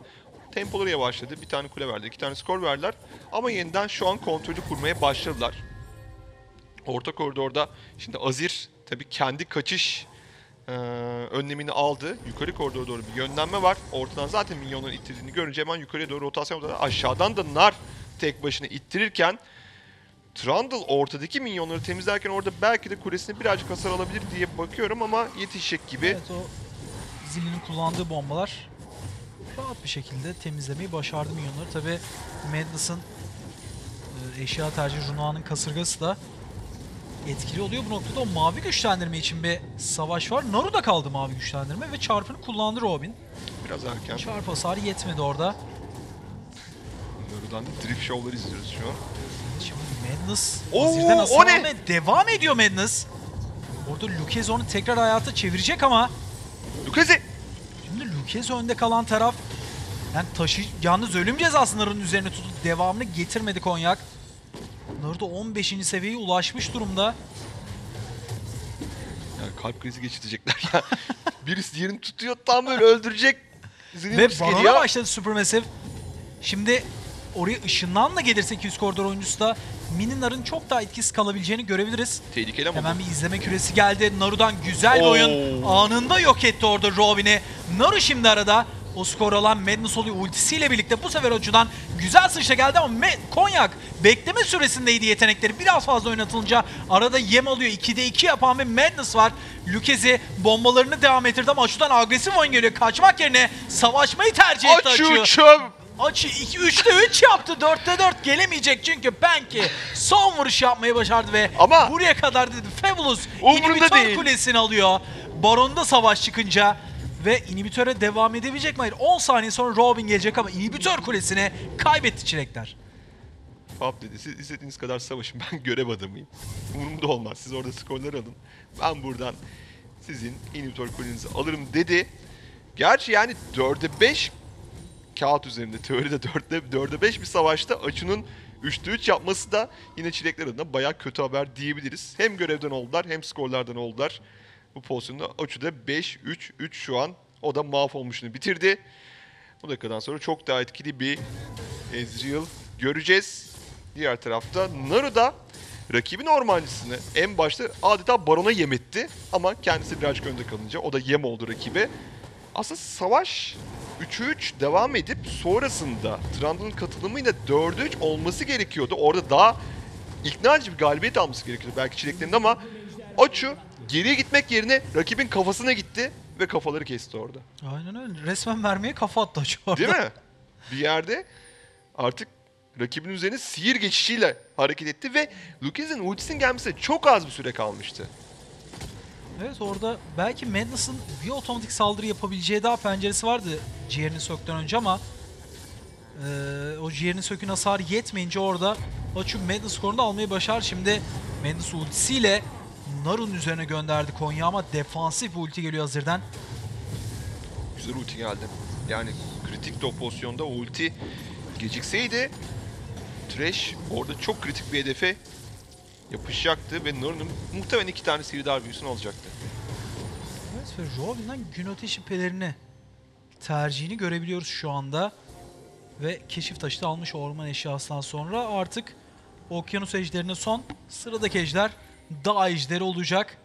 tempoları yavaşladı. Bir tane kule verdi, iki tane skor verdiler. Ama yeniden şu an kontrolü kurmaya başladılar. Orta koridorda şimdi Azir tabii kendi kaçış e, önlemini aldı. Yukarı koridora doğru bir yönlenme var. Ortadan zaten minyonların ittirdiğini görünce hemen yukarıya doğru rotasyon yaptılar. Aşağıdan da Nar tek başına ittirirken Trundle ortadaki minyonları temizlerken orada belki de kulesini birazcık hasar alabilir diye bakıyorum ama yetişecek gibi. Evet, o Zillion'un kullandığı bombalar rahat bir şekilde temizlemeyi başardı minyonları. Tabi Madness'ın eşya tercihi Runa'nın kasırgası da etkili oluyor. Bu noktada o mavi güçlendirme için bir savaş var. Naru da kaldı mavi güçlendirme ve çarpını kullandı Robin. Biraz erken. Çarp hasarı yetmedi orada. Naru'dan drift şovları izliyoruz şu an. Şimdi Madness Azir'den hasar almaya devam ediyor Madness. Orada Lükezi onu tekrar hayata çevirecek ama Lükezi! Lükezi önde kalan taraf. Yani taşı yalnız ölüm cezası Naru'nun üzerine tutup devamını getirmedi Konyak. Naru da on beşinci seviyeye ulaşmış durumda. Ya kalp krizi geçirecekler ya. Birisi diğerini tutuyor, tam böyle öldürecek. Ve barona başladı SuperMassive. Şimdi oraya ışınlanla gelirse iki yüz koridor oyuncusu da mini Nar'ın çok daha etkisiz kalabileceğini görebiliriz. Tehlikeli ama. Hemen bir izleme küresi geldi. Naru'dan güzel bir oyun. Anında yok etti orada Robin'i. Naru şimdi arada o skor alan Madness oluyor ultisiyle birlikte. Bu sefer Ocu'dan güzel sıçra geldi ama Konyak bekleme süresindeydi yetenekleri. Biraz fazla oynatılınca arada yem alıyor. ikide iki yapan bir Madness var. Lükezi bombalarını devam ettirdi ama Ocu'dan agresif oyun geliyor. Kaçmak yerine savaşmayı tercih etti Açıçöp. Açı iki üçte üç yaptı. dörtte dört gelemeyecek çünkü Panky son vuruş yapmayı başardı ve ama buraya kadar dedi. Fabulous inhibitor kulesini alıyor. Baron'da savaş çıkınca ve inhibitöre devam edebilecek mi? Hayır, on saniye sonra Robin gelecek ama inhibitör kulesini kaybetti Çilekler. Fab dedi, siz istediğiniz kadar savaşın, ben görev adamıyım. Umurumda olmaz, siz orada skorları alın. Ben buradan sizin inhibitör kulenizi alırım dedi. Gerçi yani dörde beş kağıt üzerinde, teoride dörde beş bir savaşta Açı'nın üçte üç yapması da yine Çilekler adına bayağı kötü haber diyebiliriz. Hem görevden oldular hem skorlardan oldular. Bu pozisyonda Açı'da beş üç üç şu an. O da mahvolmuşunu bitirdi. Bu dakikadan sonra çok daha etkili bir Ezreal göreceğiz. Diğer tarafta Naru da rakibin ormancısını en başta adeta barona yem etti. Ama kendisi birazcık önde kalınca o da yem oldu rakibe. Aslında savaş üçe üç devam edip sonrasında Trundle'ın katılımıyla dörde üç olması gerekiyordu. Orada daha ikna edici bir galibiyet alması gerekiyordu belki Çilekler'in ama Açı geriye gitmek yerine rakibin kafasına gitti ve kafaları kesti orada. Aynen öyle. Resmen mermiye kafa attı Açı orada. Değil mi? Bir yerde artık rakibin üzerine sihir geçişiyle hareket etti ve Lükezi'nin ultisinin gelmesine çok az bir süre kalmıştı. Evet, orada belki Madness'ın bir otomatik saldırı yapabileceği daha penceresi vardı ciğerini sökten önce ama e, o ciğerini sökün hasar yetmeyince orada Açı Madness korunu almayı başar. Şimdi Madness ultisiyle Naru'nun üzerine gönderdi Konya ama defansif bir ulti geliyor Azir'den. Güzel ulti geldi. Yani kritik de o pozisyonda o ulti gecikseydi Thresh orada çok kritik bir hedefe yapışacaktı ve Naru'nun muhtemelen iki tane sihirdar büyüsünü alacaktı. Evet ve Robin'den gün ateşi pelerini tercihini görebiliyoruz şu anda. Ve keşif taşı da almış orman eşyasından sonra artık okyanus ejderine son sıradaki ejder dağ ejderi olacak.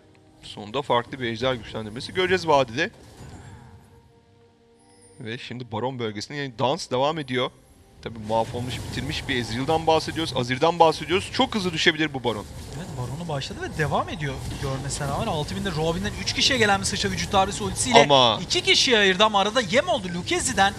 Sonunda farklı bir ejder güçlendirmesi göreceğiz vadide. Ve şimdi Baron bölgesinde yani dans devam ediyor. Tabii mahvolmuş, bitirmiş bir Ezreal'dan bahsediyoruz, Azir'den bahsediyoruz. Çok hızlı düşebilir bu Baron. Evet, Baron'u başladı ve devam ediyor görmesine rağmen. altı binde Robin'den üç kişiye gelen bir sıçra vücut darbesi ultisiyle ama iki kişiye ayırdı ama arada yem oldu Lükezi'den.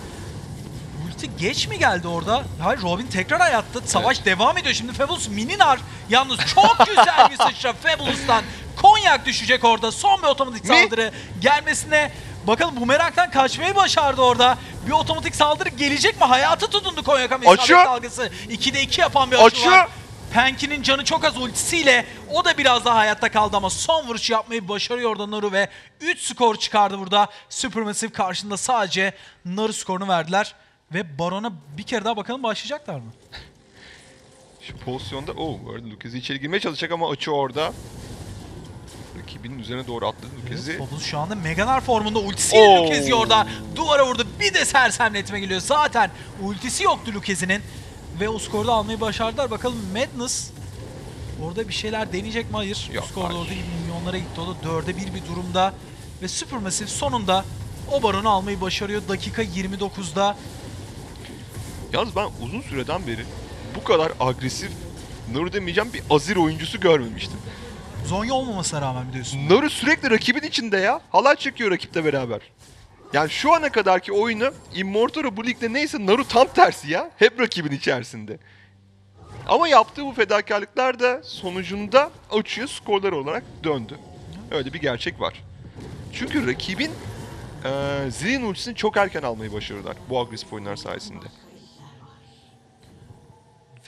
Ulti geç mi geldi orada? Hayır, Robin tekrar hayatta. Evet. Savaş devam ediyor şimdi. Fabulous mininar. Yalnız çok güzel bir sıçra Fabulous'tan. Konyak düşecek orada. Son bir otomatik saldırı mi gelmesine... Bakalım bu meraktan kaçmayı başardı orada. Bir otomatik saldırı gelecek mi? Hayatı tutundu Konya'ya. Açı. Dalgası. ikide iki yapan bir Açı var. Panky'nin canı çok az ultisiyle. O da biraz daha hayatta kaldı ama son vuruş yapmayı başarıyor orada Naru ve üç skor çıkardı burada. SuperMassive karşında sadece Naru skorunu verdiler. Ve Baron'a bir kere daha bakalım başlayacaklar mı? Şu pozisyonda o oh, vardı. Lükezi içeri girmeye çalışacak ama Açı orada. rakibinin üzerine doğru atladı Lükezi. Evet, Fabulous şu anda Meganar formunda ultisiyle Lükezi orada duvara vurdu. Bir de sersemletme geliyor. Zaten ultisi yoktu Lükezi'nin ve o skorda almayı başardılar. Bakalım Madness orada bir şeyler deneyecek mi? Hayır. Yok, skorda hayır. Orada milyonlara gitti. O da dörde bir bir durumda ve SuperMassive sonunda o baronu almayı başarıyor. Dakika yirmi dokuzda. Yalnız ben uzun süreden beri bu kadar agresif, Naru demeyeceğim, bir Azir oyuncusu görmemiştim. Zonya olmamasına rağmen biliyorsun. Naru sürekli rakibin içinde ya. Halay çekiyor rakiple beraber. Yani şu ana kadarki oyunu, Immortal'a bu ligde neyse Naru tam tersi ya. Hep rakibin içerisinde. Ama yaptığı bu fedakarlıklar da sonucunda Açı'ya skorlar olarak döndü. Öyle bir gerçek var. Çünkü rakibin e, Zillion ultisini çok erken almayı başarırlar bu agresif oyunlar sayesinde.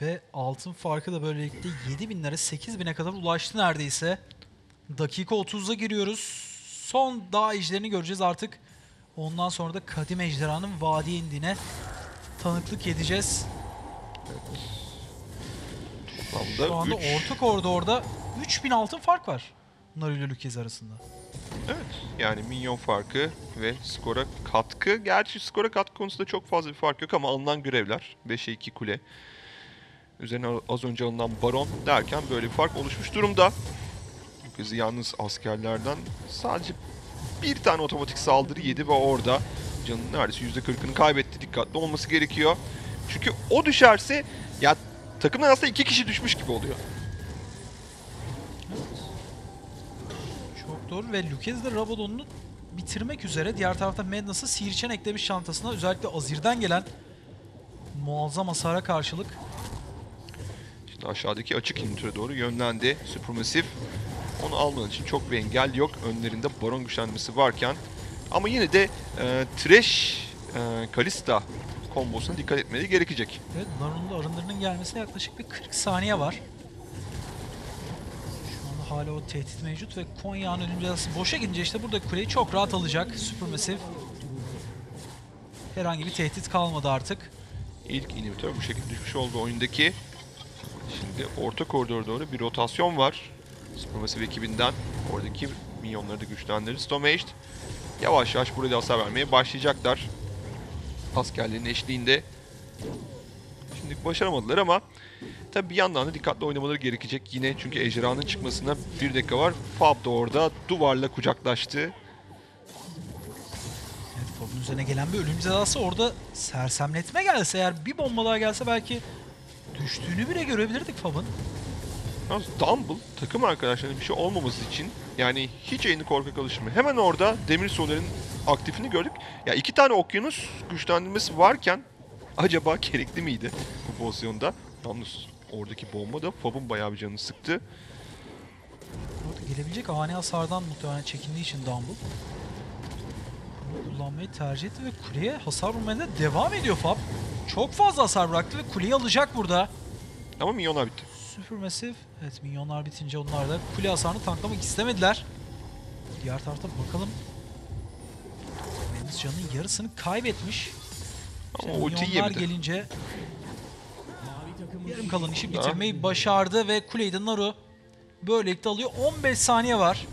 Ve altın farkı da böylelikle yedi binlere sekiz bine kadar ulaştı neredeyse. Dakika otuzda giriyoruz. Son dağ ejderini göreceğiz artık. Ondan sonra da kadim ejderhanın vadiye indiğine tanıklık edeceğiz. Evet. Şu anda üç orta koridorda üç bin altın fark var Naru ile Lükezi arasında. Evet, yani minyon farkı ve skora katkı. Gerçi skora katkı konusunda çok fazla bir fark yok ama alınan görevler. beşe iki kule. Üzerine az önce alınan Baron derken böyle bir fark oluşmuş durumda. Lükezi yalnız askerlerden sadece bir tane otomatik saldırı yedi ve orada canının neredeyse yüzde kırkını kaybetti. Dikkatli olması gerekiyor. Çünkü o düşerse ya takımdan aslında iki kişi düşmüş gibi oluyor. Evet. Çok doğru ve Lükezi de Rabadon'u bitirmek üzere. Diğer tarafta Madness'ı sihir için eklemiş çantasına. Özellikle Azir'den gelen muazzam hasara karşılık. Şimdi aşağıdaki açık inventöre doğru yönlendi SuperMassive. Onu almanın için çok bir engel yok. Önlerinde baron güçlenmesi varken. Ama yine de e, Thresh, e, Kalista kombosuna dikkat etmeleri gerekecek. Evet, Naru'nun da arınlarının gelmesine yaklaşık bir kırk saniye var. Şu anda hala o tehdit mevcut ve Konya'nın önümüzdesi boşa gidince işte burada kuleyi çok rahat alacak SuperMassive. Herhangi bir tehdit kalmadı artık. İlk inhibitör bu şekilde düşmüş oldu oyundaki. Şimdi orta koridora doğru bir rotasyon var. SuperMassive ekibinden oradaki minyonları da güçlendirir. Stomaged yavaş yavaş buraya da hasar vermeye başlayacaklar. Askerlerin eşliğinde. Şimdi başaramadılar ama tabi bir yandan da dikkatli oynamaları gerekecek yine. Çünkü Ejderhan'ın çıkmasına bir dakika var. Fab da orada duvarla kucaklaştı. Evet, Fab'ın üzerine gelen bir ölüm cezası orada sersemletme gelse eğer, bir bomba daha gelse belki düştüğünü bile görebilirdik Fab'ın. Yalnız Dumble takım arkadaşlarının bir şey olmaması için, yani hiç elini korkak alıştırmıyor. Hemen orada Demir Soler'in aktifini gördük. Ya iki tane okyanus güçlendirmesi varken acaba gerekli miydi bu pozisyonda? Yalnız oradaki bomba da Fab'ın bayağı bir canını sıktı. Orada gelebilecek ani hasardan muhtemelen çekindiği için Dumble bunu kullanmayı tercih etti ve kuleye hasar vurmaya da devam ediyor Fab. Çok fazla hasar bıraktı ve kuleyi alacak burada. Ama milyonlar bitti. SuperMassive, evet, minyonlar bitince onlar da kule hasarını tanklamak istemediler. Diğer tarafta bakalım. Mendes canının yarısını kaybetmiş. İşte minyonlar gelince yarım kalan işi bitirmeyi başardı ve kuleyi de Naru böylelikle alıyor. on beş saniye var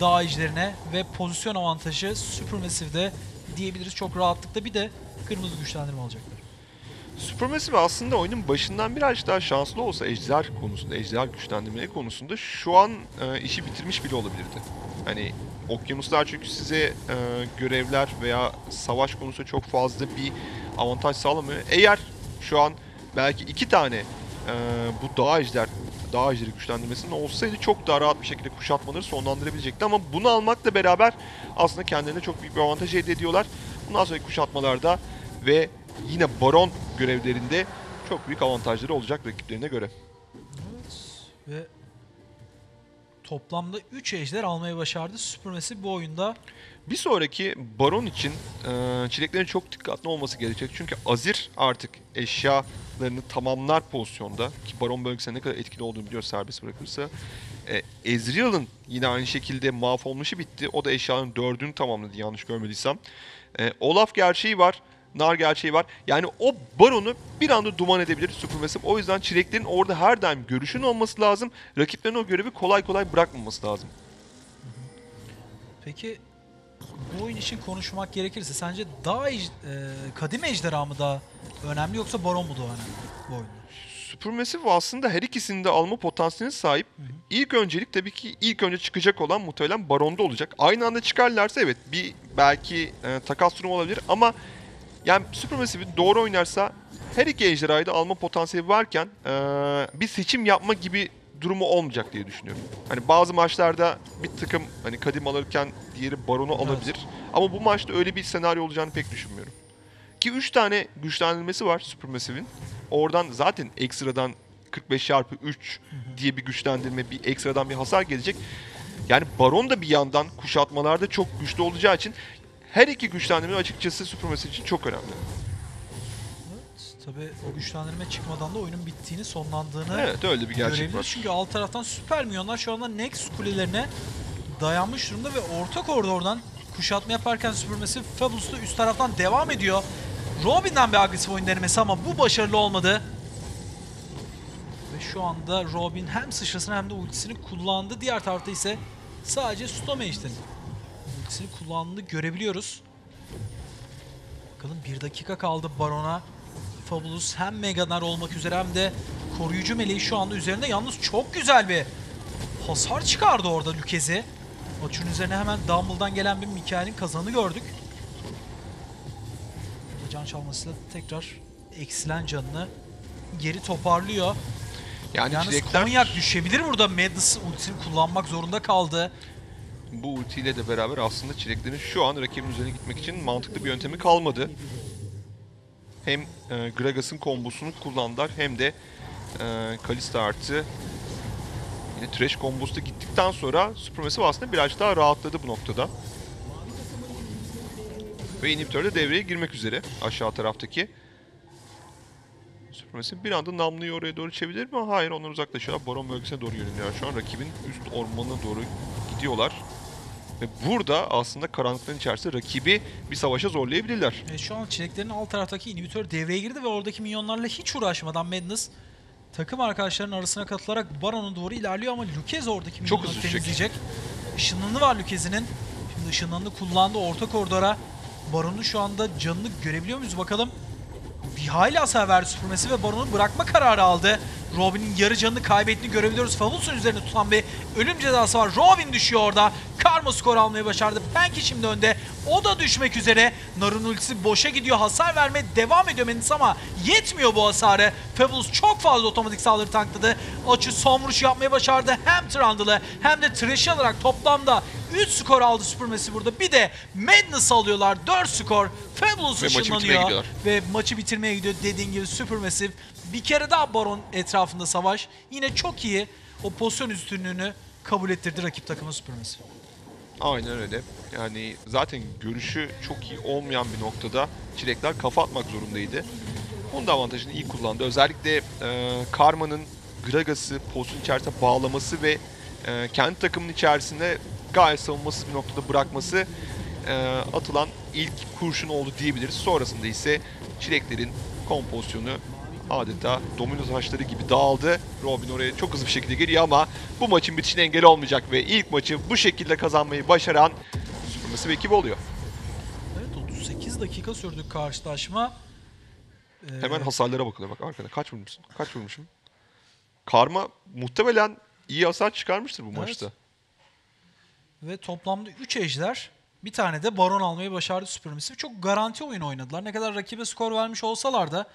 dağ ejderine ve pozisyon avantajı SuperMassive'de diyebiliriz çok rahatlıkla. Bir de kırmızı güçlendirme alacaklar. SuperMassive aslında oyunun başından biraz daha şanslı olsa ejder konusunda, ejder güçlendirmeleri konusunda şu an e, işi bitirmiş bile olabilirdi. Hani okyanuslar çünkü size e, görevler veya savaş konusunda çok fazla bir avantaj sağlamıyor. Eğer şu an belki iki tane e, bu dağ ejder, dağ ejderi güçlendirmesinin olsaydı çok daha rahat bir şekilde kuşatmaları sonlandırabilecekti. Ama bunu almakla beraber aslında kendilerine çok büyük bir avantaj elde ediyorlar. Bundan sonraki kuşatmalarda ve yine baron görevlerinde çok büyük avantajları olacak rakiplerine göre. Evet. Ve toplamda üç ejder almayı başardı SuperMassive bu oyunda. Bir sonraki baron için e, çileklerin çok dikkatli olması gerekecek. Çünkü Azir artık eşyalarını tamamlar pozisyonda. Ki baron bölgesine ne kadar etkili olduğunu biliyor serbest bırakırsa. E, Ezreal'ın yine aynı şekilde mahvolmuşu bitti. O da eşyaların dördünü tamamladı yanlış görmediysem. E, Olaf gerçeği var. Nar gerçeği var. Yani o baronu bir anda duman edebilir SuperMassive. O yüzden çileklerin orada her daim görüşün olması lazım. Rakiplerin o görevi kolay kolay bırakmaması lazım. Peki bu oyun için konuşmak gerekirse sence daha e, kadim ejderha mı daha önemli yoksa baron mu daha önemli bu oyunda? SuperMassive aslında her ikisini de alma potansiyeline sahip. Hı hı. İlk öncelik tabii ki ilk önce çıkacak olan muhtemelen baronda olacak. Aynı anda çıkarlarsa evet bir belki e, takas durumu olabilir ama yani SuperMassive'i doğru oynarsa her iki ejderhayı da alma potansiyeli varken ee, bir seçim yapma gibi durumu olmayacak diye düşünüyorum. Hani bazı maçlarda bir takım hani kadim alırken diğeri baronu alabilir. Evet. Ama bu maçta öyle bir senaryo olacağını pek düşünmüyorum. Ki üç tane güçlendirmesi var SuperMassive'in. Oradan zaten ekstradan kırk beş çarpı üç diye bir güçlendirme, bir ekstradan bir hasar gelecek. Yani baron da bir yandan kuşatmalarda çok güçlü olacağı için her iki güçlendirme açıkçası SuperMassive için çok önemli. Evet, tabii o güçlendirme çıkmadan da oyunun bittiğini, sonlandığını evet, öyle bir gerçek var. Çünkü alt taraftan süper milyonlar şu anda Nex kulelerine dayanmış durumda ve orta koridordan kuşatma yaparken SuperMassive Fabulous'ta üst taraftan devam ediyor. Robin'den bir agresif oyun denemesi ama bu başarılı olmadı. Ve şu anda Robin hem sıçrasını hem de ultisini kullandı. Diğer tarafta ise sadece Stomaged'in ultisini kullandığını görebiliyoruz. Bakalım bir dakika kaldı barona. Fabulous hem Meganar olmak üzere hem de koruyucu meleği şu anda üzerinde. Yalnız çok güzel bir hasar çıkardı orada Lükezi. Maçın üzerine hemen Dumble'dan gelen bir Mikael'in kazanı gördük. Can çalmasıyla tekrar eksilen canını geri toparlıyor. Yani Yalnız direkten... Konyak düşebilir burada. Madness ultisini kullanmak zorunda kaldı. Bu ultiyle de beraber aslında çileklerin şu an rakibin üzerine gitmek için mantıklı bir yöntemi kalmadı. hem e, Gragas'ın kombosunu kullandılar hem de e, Kalista artı yine Thresh kombosu da gittikten sonra SuperMassive aslında biraz daha rahatladı bu noktada. Ve inhibitor de devreye girmek üzere aşağı taraftaki. SuperMassive bir anda namlıyı oraya doğru çevirir mi? Hayır, onlar uzaklaşıyorlar. Baron bölgesine doğru yöneliyor şu an. Rakibin üst ormanına doğru gidiyorlar. Ve burada aslında karanlıkların içerisinde rakibi bir savaşa zorlayabilirler. Evet, şu an çileklerin alt taraftaki inhibitör devreye girdi ve oradaki minyonlarla hiç uğraşmadan Madness takım arkadaşlarının arasına katılarak Baron'a doğru ilerliyor ama Lükezi oradaki minyonları temizleyecek. Işınlanı var Lükezi'nin. Şimdi ışınlanını kullandı orta koridora. Baron'un şu anda canını görebiliyor muyuz bakalım. Bir hayli hasar verdi süpürmesi ve Baron'u bırakma kararı aldı. Robin'in yarı canını kaybettiğini görebiliyoruz. Favuls'un üzerine tutan bir ölüm cezası var. Robin düşüyor orada. Karma skor almayı başardı. Panky şimdi önde. O da düşmek üzere. Naru'nun ultisi boşa gidiyor. Hasar vermeye devam ediyor Madness ama yetmiyor bu hasarı. Favuls çok fazla otomatik saldırı tankladı. Açı son vuruş yapmayı başardı. Hem Trundle'ı hem de Thresh'i alarak toplamda üç skor aldı süpürmesi burada. Bir de Madness alıyorlar. dört skor. Favuls ışınlanıyor. Ve maçı bitirmeye gidiyor. Dediğin gibi SuperMassive. Bir kere daha Baron etrafında savaş. Yine çok iyi o pozisyon üstünlüğünü kabul ettirdi rakip takımı SuperMassive. Aynen öyle. Yani zaten görüşü çok iyi olmayan bir noktada çilekler kafa atmak zorundaydı. Bunun da avantajını iyi kullandı. Özellikle e, Karma'nın Gragas'ı pozisyon içerisinde bağlaması ve e, kendi takımın içerisinde gayet savunmasız bir noktada bırakması e, atılan ilk kurşun oldu diyebiliriz. Sonrasında ise çileklerin kompozisyonu adeta domino taşları gibi dağıldı. Robin oraya çok hızlı bir şekilde geliyor ama bu maçın bitişine engel olmayacak ve ilk maçı bu şekilde kazanmayı başaran SuperMassive ekibi oluyor. Evet, otuz sekiz dakika sürdü karşılaşma. Ee... Hemen hasarlara bakılıyor. Bak arkada kaç vurmuşsun? Kaç vurmuşum? Karma muhtemelen iyi hasar çıkarmıştır bu evet. maçta. Ve toplamda üç ejder, bir tane de baron almayı başardı SuperMassive. Çok garanti oyun oynadılar. Ne kadar rakibe skor vermiş olsalar da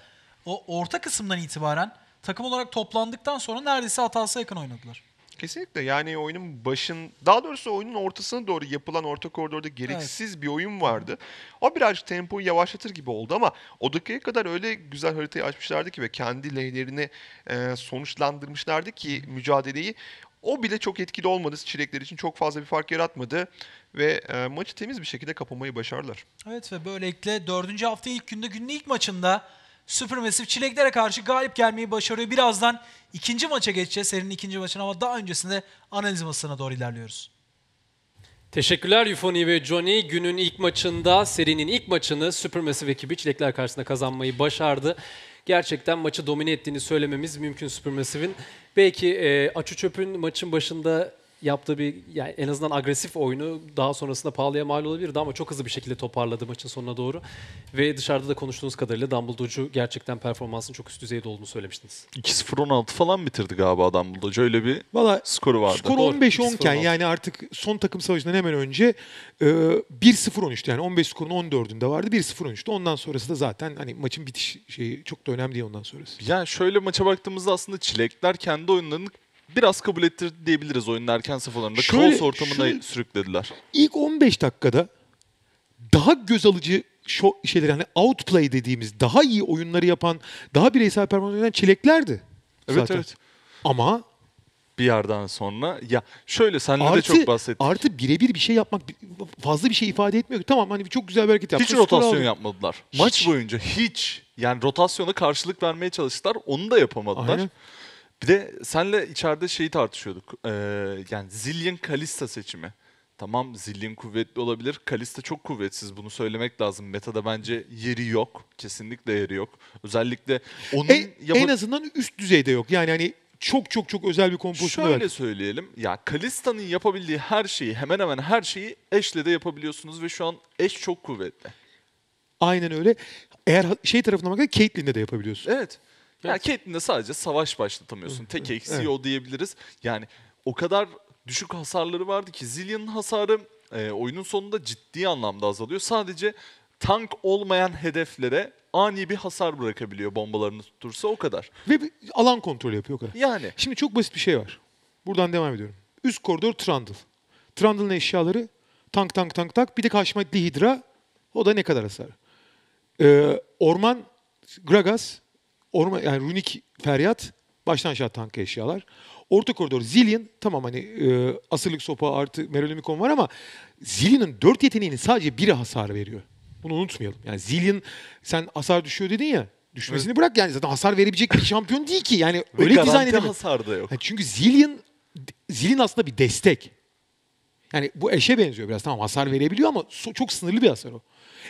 o orta kısımdan itibaren takım olarak toplandıktan sonra neredeyse hatası yakın oynadılar. Kesinlikle, yani oyunun başın, daha doğrusu oyunun ortasına doğru yapılan orta koridorda gereksiz evet. bir oyun vardı. O biraz tempoyu yavaşlatır gibi oldu ama o dakikaya kadar öyle güzel haritayı açmışlardı ki ve kendi lehlerini e, sonuçlandırmışlardı ki mücadeleyi. O bile çok etkili olmadı. Çilekler için çok fazla bir fark yaratmadı ve e, maçı temiz bir şekilde kapamayı başardılar. Evet ve böylelikle dördüncü hafta ilk günde günün ilk maçında SuperMassive çileklere karşı galip gelmeyi başarıyor. Birazdan ikinci maça geçeceğiz. Serinin ikinci maçına ama daha öncesinde analiz masasına doğru ilerliyoruz. Teşekkürler Yufoni ve Johnny. Günün ilk maçında, serinin ilk maçını SuperMassive ekibi çilekler karşısında kazanmayı başardı. Gerçekten maçı domine ettiğini söylememiz mümkün SuperMassive'in. Belki e, Açıçöp'ün maçın başında yaptığı bir, yani en azından agresif oyunu daha sonrasında pahalıya mal olabilirdi ama çok hızlı bir şekilde toparladı maçın sonuna doğru. Ve dışarıda da konuştuğunuz kadarıyla Dumbledoge'u gerçekten performansının çok üst düzeyde olduğunu söylemiştiniz. iki sıfır on altı falan bitirdi galiba Dumbledoge. Öyle bir Vallahi skoru vardı. Skor on beş on iken yani artık son takım savaşından hemen önce bir sıfır on üç'te yani on beş skorun on dördünde vardı. bir sıfır on üç'te ondan sonrası da zaten hani maçın bitiş şeyi çok da önemli değil ondan sonrası. Yani şöyle maça baktığımızda aslında çilekler kendi oyunlarını biraz kabul ettirdi diyebiliriz oyunun erken safhalarında. Kaos ortamına sürüklediler. İlk on beş dakikada daha göz alıcı şeyler, yani outplay dediğimiz daha iyi oyunları yapan, daha bireysel performans oynayan çileklerdi. Evet zaten. Evet. Ama bir yerden sonra ya şöyle senle artı, de çok bahsettik. Artı birebir bir şey yapmak fazla bir şey ifade etmiyor. Tamam hani çok güzel bir hareket yaptık. Hiç rotasyon yapmadılar. Hiç. Maç boyunca hiç. Yani rotasyona karşılık vermeye çalıştılar. Onu da yapamadılar. Aynen. Bir de senle içeride şeyi tartışıyorduk. Ee, yani Zillion Kalista seçimi. Tamam, Zillion kuvvetli olabilir. Kalista çok kuvvetsiz. Bunu söylemek lazım. Meta'da bence yeri yok. Kesinlikle yeri yok. Özellikle onun en, en azından üst düzeyde yok. Yani hani çok çok çok özel bir kompozisyonu var. Şöyle söyleyelim. Ya Kalista'nın yapabildiği her şeyi, hemen hemen her şeyi Ashe'le de yapabiliyorsunuz ve şu an Ashe çok kuvvetli. Aynen öyle. Eğer şey tarafından bakarsak Caitlyn'de de yapabiliyorsunuz. Evet. Ya Caitlyn'de sadece savaş başlatamıyorsun. Tek eksiği evet. o diyebiliriz. Yani o kadar düşük hasarları vardı ki Zillion'ın hasarı e, oyunun sonunda ciddi anlamda azalıyor. Sadece tank olmayan hedeflere ani bir hasar bırakabiliyor bombalarını tutursa, o kadar. Ve bir alan kontrolü yapıyor o kadar. Yani. Şimdi çok basit bir şey var. Buradan devam ediyorum. Üst koridor Trundle. Trundle'ın eşyaları tank tank tank tank. Bir de karşıma Hydra. O da ne kadar hasar. Ee, orman Gragas, orman, yani runik feryat, baştan aşağı tank eşyalar. Orta koridor Zillion, tamam hani e, asırlık sopa artı Merolymicon var ama Zillion'ın dört yeteneğinin sadece biri hasar veriyor. Bunu unutmayalım. Yani Zillion, sen hasar düşüyor dedin ya, düşmesini evet. bırak yani zaten hasar verebilecek bir şampiyon değil ki. Yani ve öyle dizayn edemez. Hasar da yok. Yani çünkü Zillion, Zillion aslında bir destek. Yani bu eşe benziyor biraz, tamam hasar verebiliyor ama so çok sınırlı bir hasar o.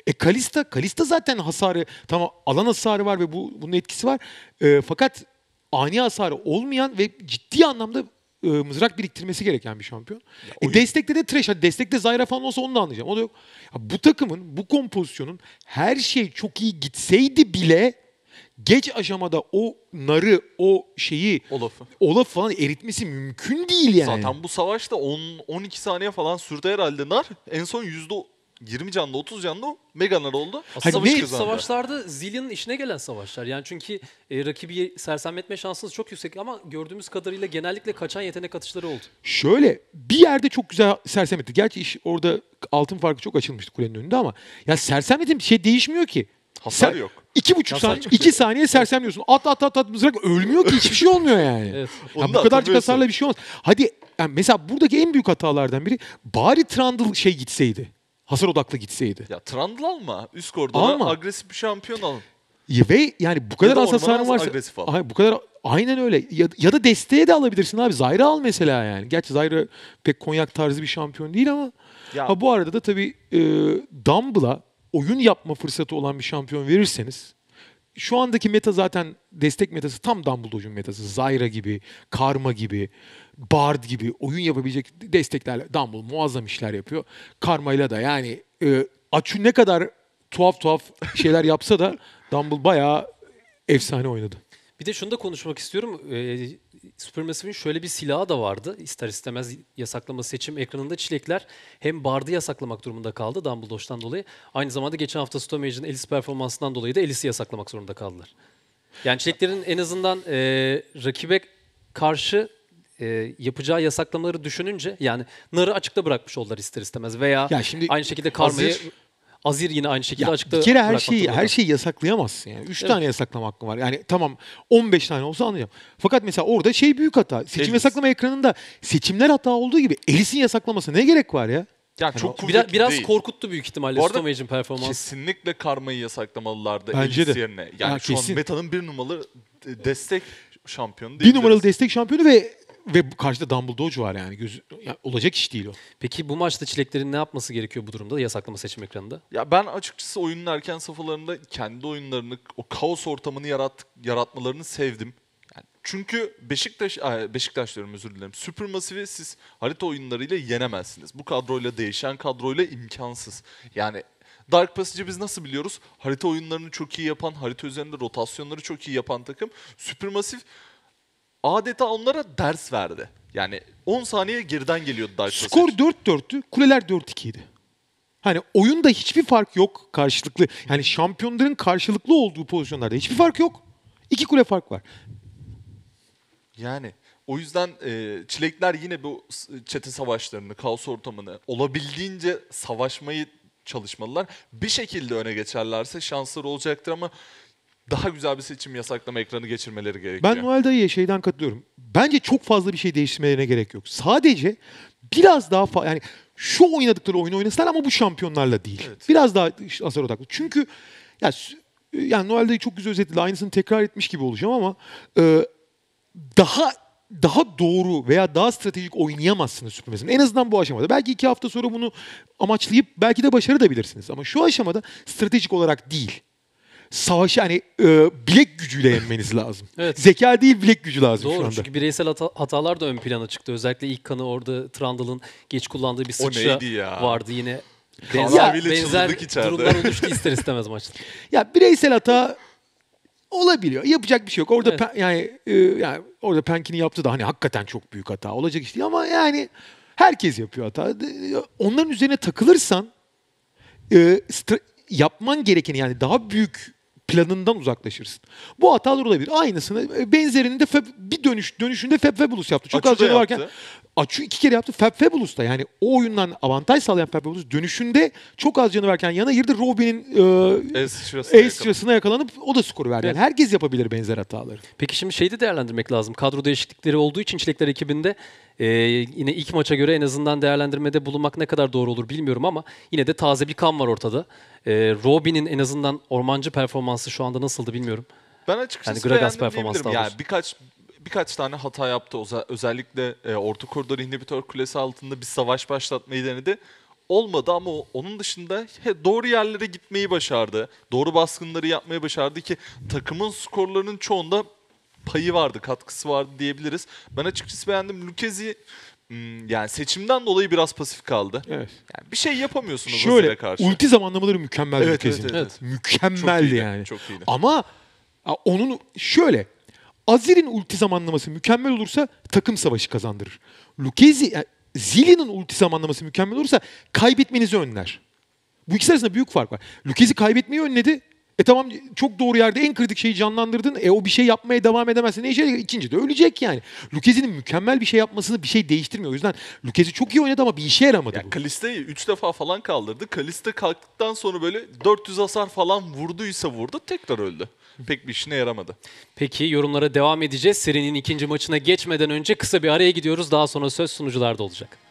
E Kalista, Kalista zaten hasarı, tamam alan hasarı var ve bu bunun etkisi var. E, fakat ani hasarı olmayan ve ciddi anlamda e, mızrak biriktirmesi gereken bir şampiyon. Ya, e, destekte de Thresh, hadi destekte Zyra falan olsa onu da anlayacağım. O da yok. Ya, bu takımın, bu kompozisyonun her şey çok iyi gitseydi bile geç aşamada o Naru, o şeyi, Olaf'ı Olaf falan eritmesi mümkün değil yani. Zaten bu savaşta on on iki saniye falan sürdü herhalde Nar. En son yüzde yirmi canlı, otuz canlı mega Nar oldu. Aslında hani savaş savaşlarda Zillion'ın işine gelen savaşlar. Yani çünkü e, rakibi sersemletme şansınız çok yüksek ama gördüğümüz kadarıyla genellikle kaçan yetenek atışları oldu. Şöyle bir yerde çok güzel sersemletti. Gerçi iş orada altın farkı çok açılmıştı kulenin önünde ama ya sersemletin bir şey değişmiyor ki. Hasar yok. İki buçuk saniye, iki saniye sersemliyorsun. At at at at mızrak ölmüyor ki, hiçbir şey olmuyor yani. Evet. Yani bu kadarcık hasarla bir şey olmaz. Hadi yani mesela buradaki en büyük hatalardan biri, bari Trundle şey gitseydi. Hasar odaklı gitseydi. Ya Trundle alma. Üst koridora agresif bir şampiyon alın. Ya ve yani bu kadar az hasarın varsa agresif al. Ay, bu kadar aynen öyle. Ya, ya da desteğe de alabilirsin abi. Zyra al mesela yani. Gerçi Zyra pek Konyak tarzı bir şampiyon değil ama ya. Ha bu arada da tabii e, Dumble'a oyun yapma fırsatı olan bir şampiyon verirseniz, şu andaki meta zaten destek metası tam Dumbledoge'un metası. Zyra gibi, Karma gibi, Bard gibi oyun yapabilecek desteklerle Dumbledore muazzam işler yapıyor. Karma'yla da yani e, Açu ne kadar tuhaf tuhaf şeyler yapsa da Dumbledore bayağı efsane oynadı. Bir de şunu da konuşmak istiyorum. Ee, SuperMassive'in şöyle bir silahı da vardı. İster istemez yasaklama seçim ekranında Çilekler hem Bard'ı yasaklamak durumunda kaldı Dumbledoge'dan dolayı. Aynı zamanda geçen hafta Stomaged'in Elis performansından dolayı da Elis'i yasaklamak zorunda kaldılar. Yani Çileklerin en azından e, rakibe karşı e, yapacağı yasaklamaları düşününce yani Nar'ı açıkta bırakmış oldular ister istemez veya şimdi aynı şekilde Karma'yı... Azir yine aynı şekilde ya, açıkta. Bir kere her şeyi her şeyi yasaklayamazsın yani. Üç evet. tane yasaklama hakkın var. Yani tamam on beş tane olsa anlayacağım. Fakat mesela orada şey büyük hata. Seçim Elis. Yasaklama ekranında seçimler hata olduğu gibi Elis'in yasaklaması ne gerek var ya? Ya yani çok biraz, biraz korkuttu büyük ihtimalle Stomage'in performansı. Kesinlikle Karma'yı yasaklamalılardı Elis yerine. Yani ya, şu kesin. An meta'nın bir numaralı destek şampiyonu değil. Bir numaralı destek şampiyonu ve Ve karşıda Dumbledoge var yani. Göz, ya olacak iş değil o. Peki bu maçta Çileklerin ne yapması gerekiyor bu durumda yasaklama seçim ekranında? Ya ben açıkçası oyunun erken safhalarında kendi oyunlarını, o kaos ortamını yarat, yaratmalarını sevdim. Yani çünkü Beşiktaş, Beşiktaş diyorum özür dilerim. SuperMassive'i siz harita oyunlarıyla yenemezsiniz. Bu kadroyla, değişen kadroyla imkansız. Yani Dark Passage'i biz nasıl biliyoruz? Harita oyunlarını çok iyi yapan, harita üzerinde rotasyonları çok iyi yapan takım. SuperMassive adeta onlara ders verdi. Yani on saniye geriden geliyordu Dark Passage. Skor dört dörttü, kuleler dört ikiydi. Hani oyunda hiçbir fark yok karşılıklı. Yani şampiyonların karşılıklı olduğu pozisyonlarda hiçbir fark yok. İki kule fark var. Yani o yüzden e, Çilekler yine bu çete savaşlarını, kaos ortamını olabildiğince savaşmayı çalışmalılar. Bir şekilde öne geçerlerse şansları olacaktır ama daha güzel bir seçim yasaklama ekranı geçirmeleri gerekiyor. Ben Noel Dayı'ya şeyden katılıyorum. Bence çok fazla bir şey değiştirmelerine gerek yok. Sadece biraz daha yani şu oynadıkları oyunu oynasınlar ama bu şampiyonlarla değil. Evet. Biraz daha hasar odaklı. Çünkü ya, yani Noel Dayı çok güzel özetledi. Aynısını tekrar etmiş gibi olacağım ama e, daha daha doğru veya daha stratejik oynayamazsınız SuperMassive'in. En azından bu aşamada. Belki iki hafta sonra bunu amaçlayıp belki de başarabilirsiniz. Ama şu aşamada stratejik olarak değil. Savaşı hani e, bilek gücüyle yenmeniz lazım. Evet. Zeka değil, bilek gücü lazım doğru, şu anda. Doğru, çünkü bireysel hata, hatalar da ön plana çıktı. Özellikle ilk kanı orada Trundle'ın geç kullandığı bir sıçra vardı yine. Benzer, benzer durumlar oluştu ister istemez maçta. Ya bireysel hata olabiliyor. Yapacak bir şey yok. Orada evet. pen, yani, e, yani orada Panky'nin yaptığı da hani hakikaten çok büyük hata. Olacak iş değil ama yani herkes yapıyor hata. Onların üzerine takılırsan e, yapman gerekeni yani daha büyük planından uzaklaşırsın. Bu hatalar olabilir. Aynısını, benzerini de Fab, bir dönüş dönüşünde Fabfabulous yaptı. Çok az canı varken. Açı iki kere yaptı. Fabfabulous da yani o oyundan avantaj sağlayan Fabfabulous dönüşünde çok az canı varken yana girdi. Robin'in e, ace sırasına yakalanıp o da skoru verdi. Evet. Yani herkes yapabilir benzer hataları. Peki şimdi şeyi de değerlendirmek lazım. Kadro değişiklikleri olduğu için Çilekler ekibinde e, yine ilk maça göre en azından değerlendirmede bulunmak ne kadar doğru olur bilmiyorum ama yine de taze bir kan var ortada. E, Robin'in en azından ormancı performansı şu anda nasıldı bilmiyorum. Ben açıkçası yani Gragas performansı yani birkaç Birkaç tane hata yaptı. Özellikle e, orta koridor inhibitör kulesi altında bir savaş başlatmayı denedi. Olmadı ama onun dışında he, doğru yerlere gitmeyi başardı. Doğru baskınları yapmayı başardı ki takımın skorlarının çoğunda payı vardı, katkısı vardı diyebiliriz. Ben açıkçası beğendim. Lükezi yani seçimden dolayı biraz pasif kaldı. Evet. Yani bir şey yapamıyorsunuz Azir'e karşı. Şöyle ulti zamanlamaları mükemmeldi evet, Lükezi'nin. Evet, evet, evet. Mükemmeldi çok iyiydi, yani. Çok iyiydi. Ama onun şöyle... Azir'in ulti zamanlaması mükemmel olursa takım savaşı kazandırır. Lükezi, yani Zillion'un ulti zamanlaması mükemmel olursa kaybetmenizi önler. Bu ikisi arasında büyük fark var. Lükezi kaybetmeyi önledi. E tamam çok doğru yerde en kritik şeyi canlandırdın. E o bir şey yapmaya devam edemezse ne işe yarar? İkinci de ölecek yani. Lükezi'nin mükemmel bir şey yapmasını bir şey değiştirmiyor. O yüzden Lükezi çok iyi oynadı ama bir işe yaramadı ya bu. Kaliste'yi üç defa falan kaldırdı. Kaliste kalktıktan sonra böyle dört yüz hasar falan vurduysa vurdu tekrar öldü. Pek bir işine yaramadı. Peki yorumlara devam edeceğiz. Serinin ikinci maçına geçmeden önce kısa bir araya gidiyoruz. Daha sonra söz sunucularda olacak.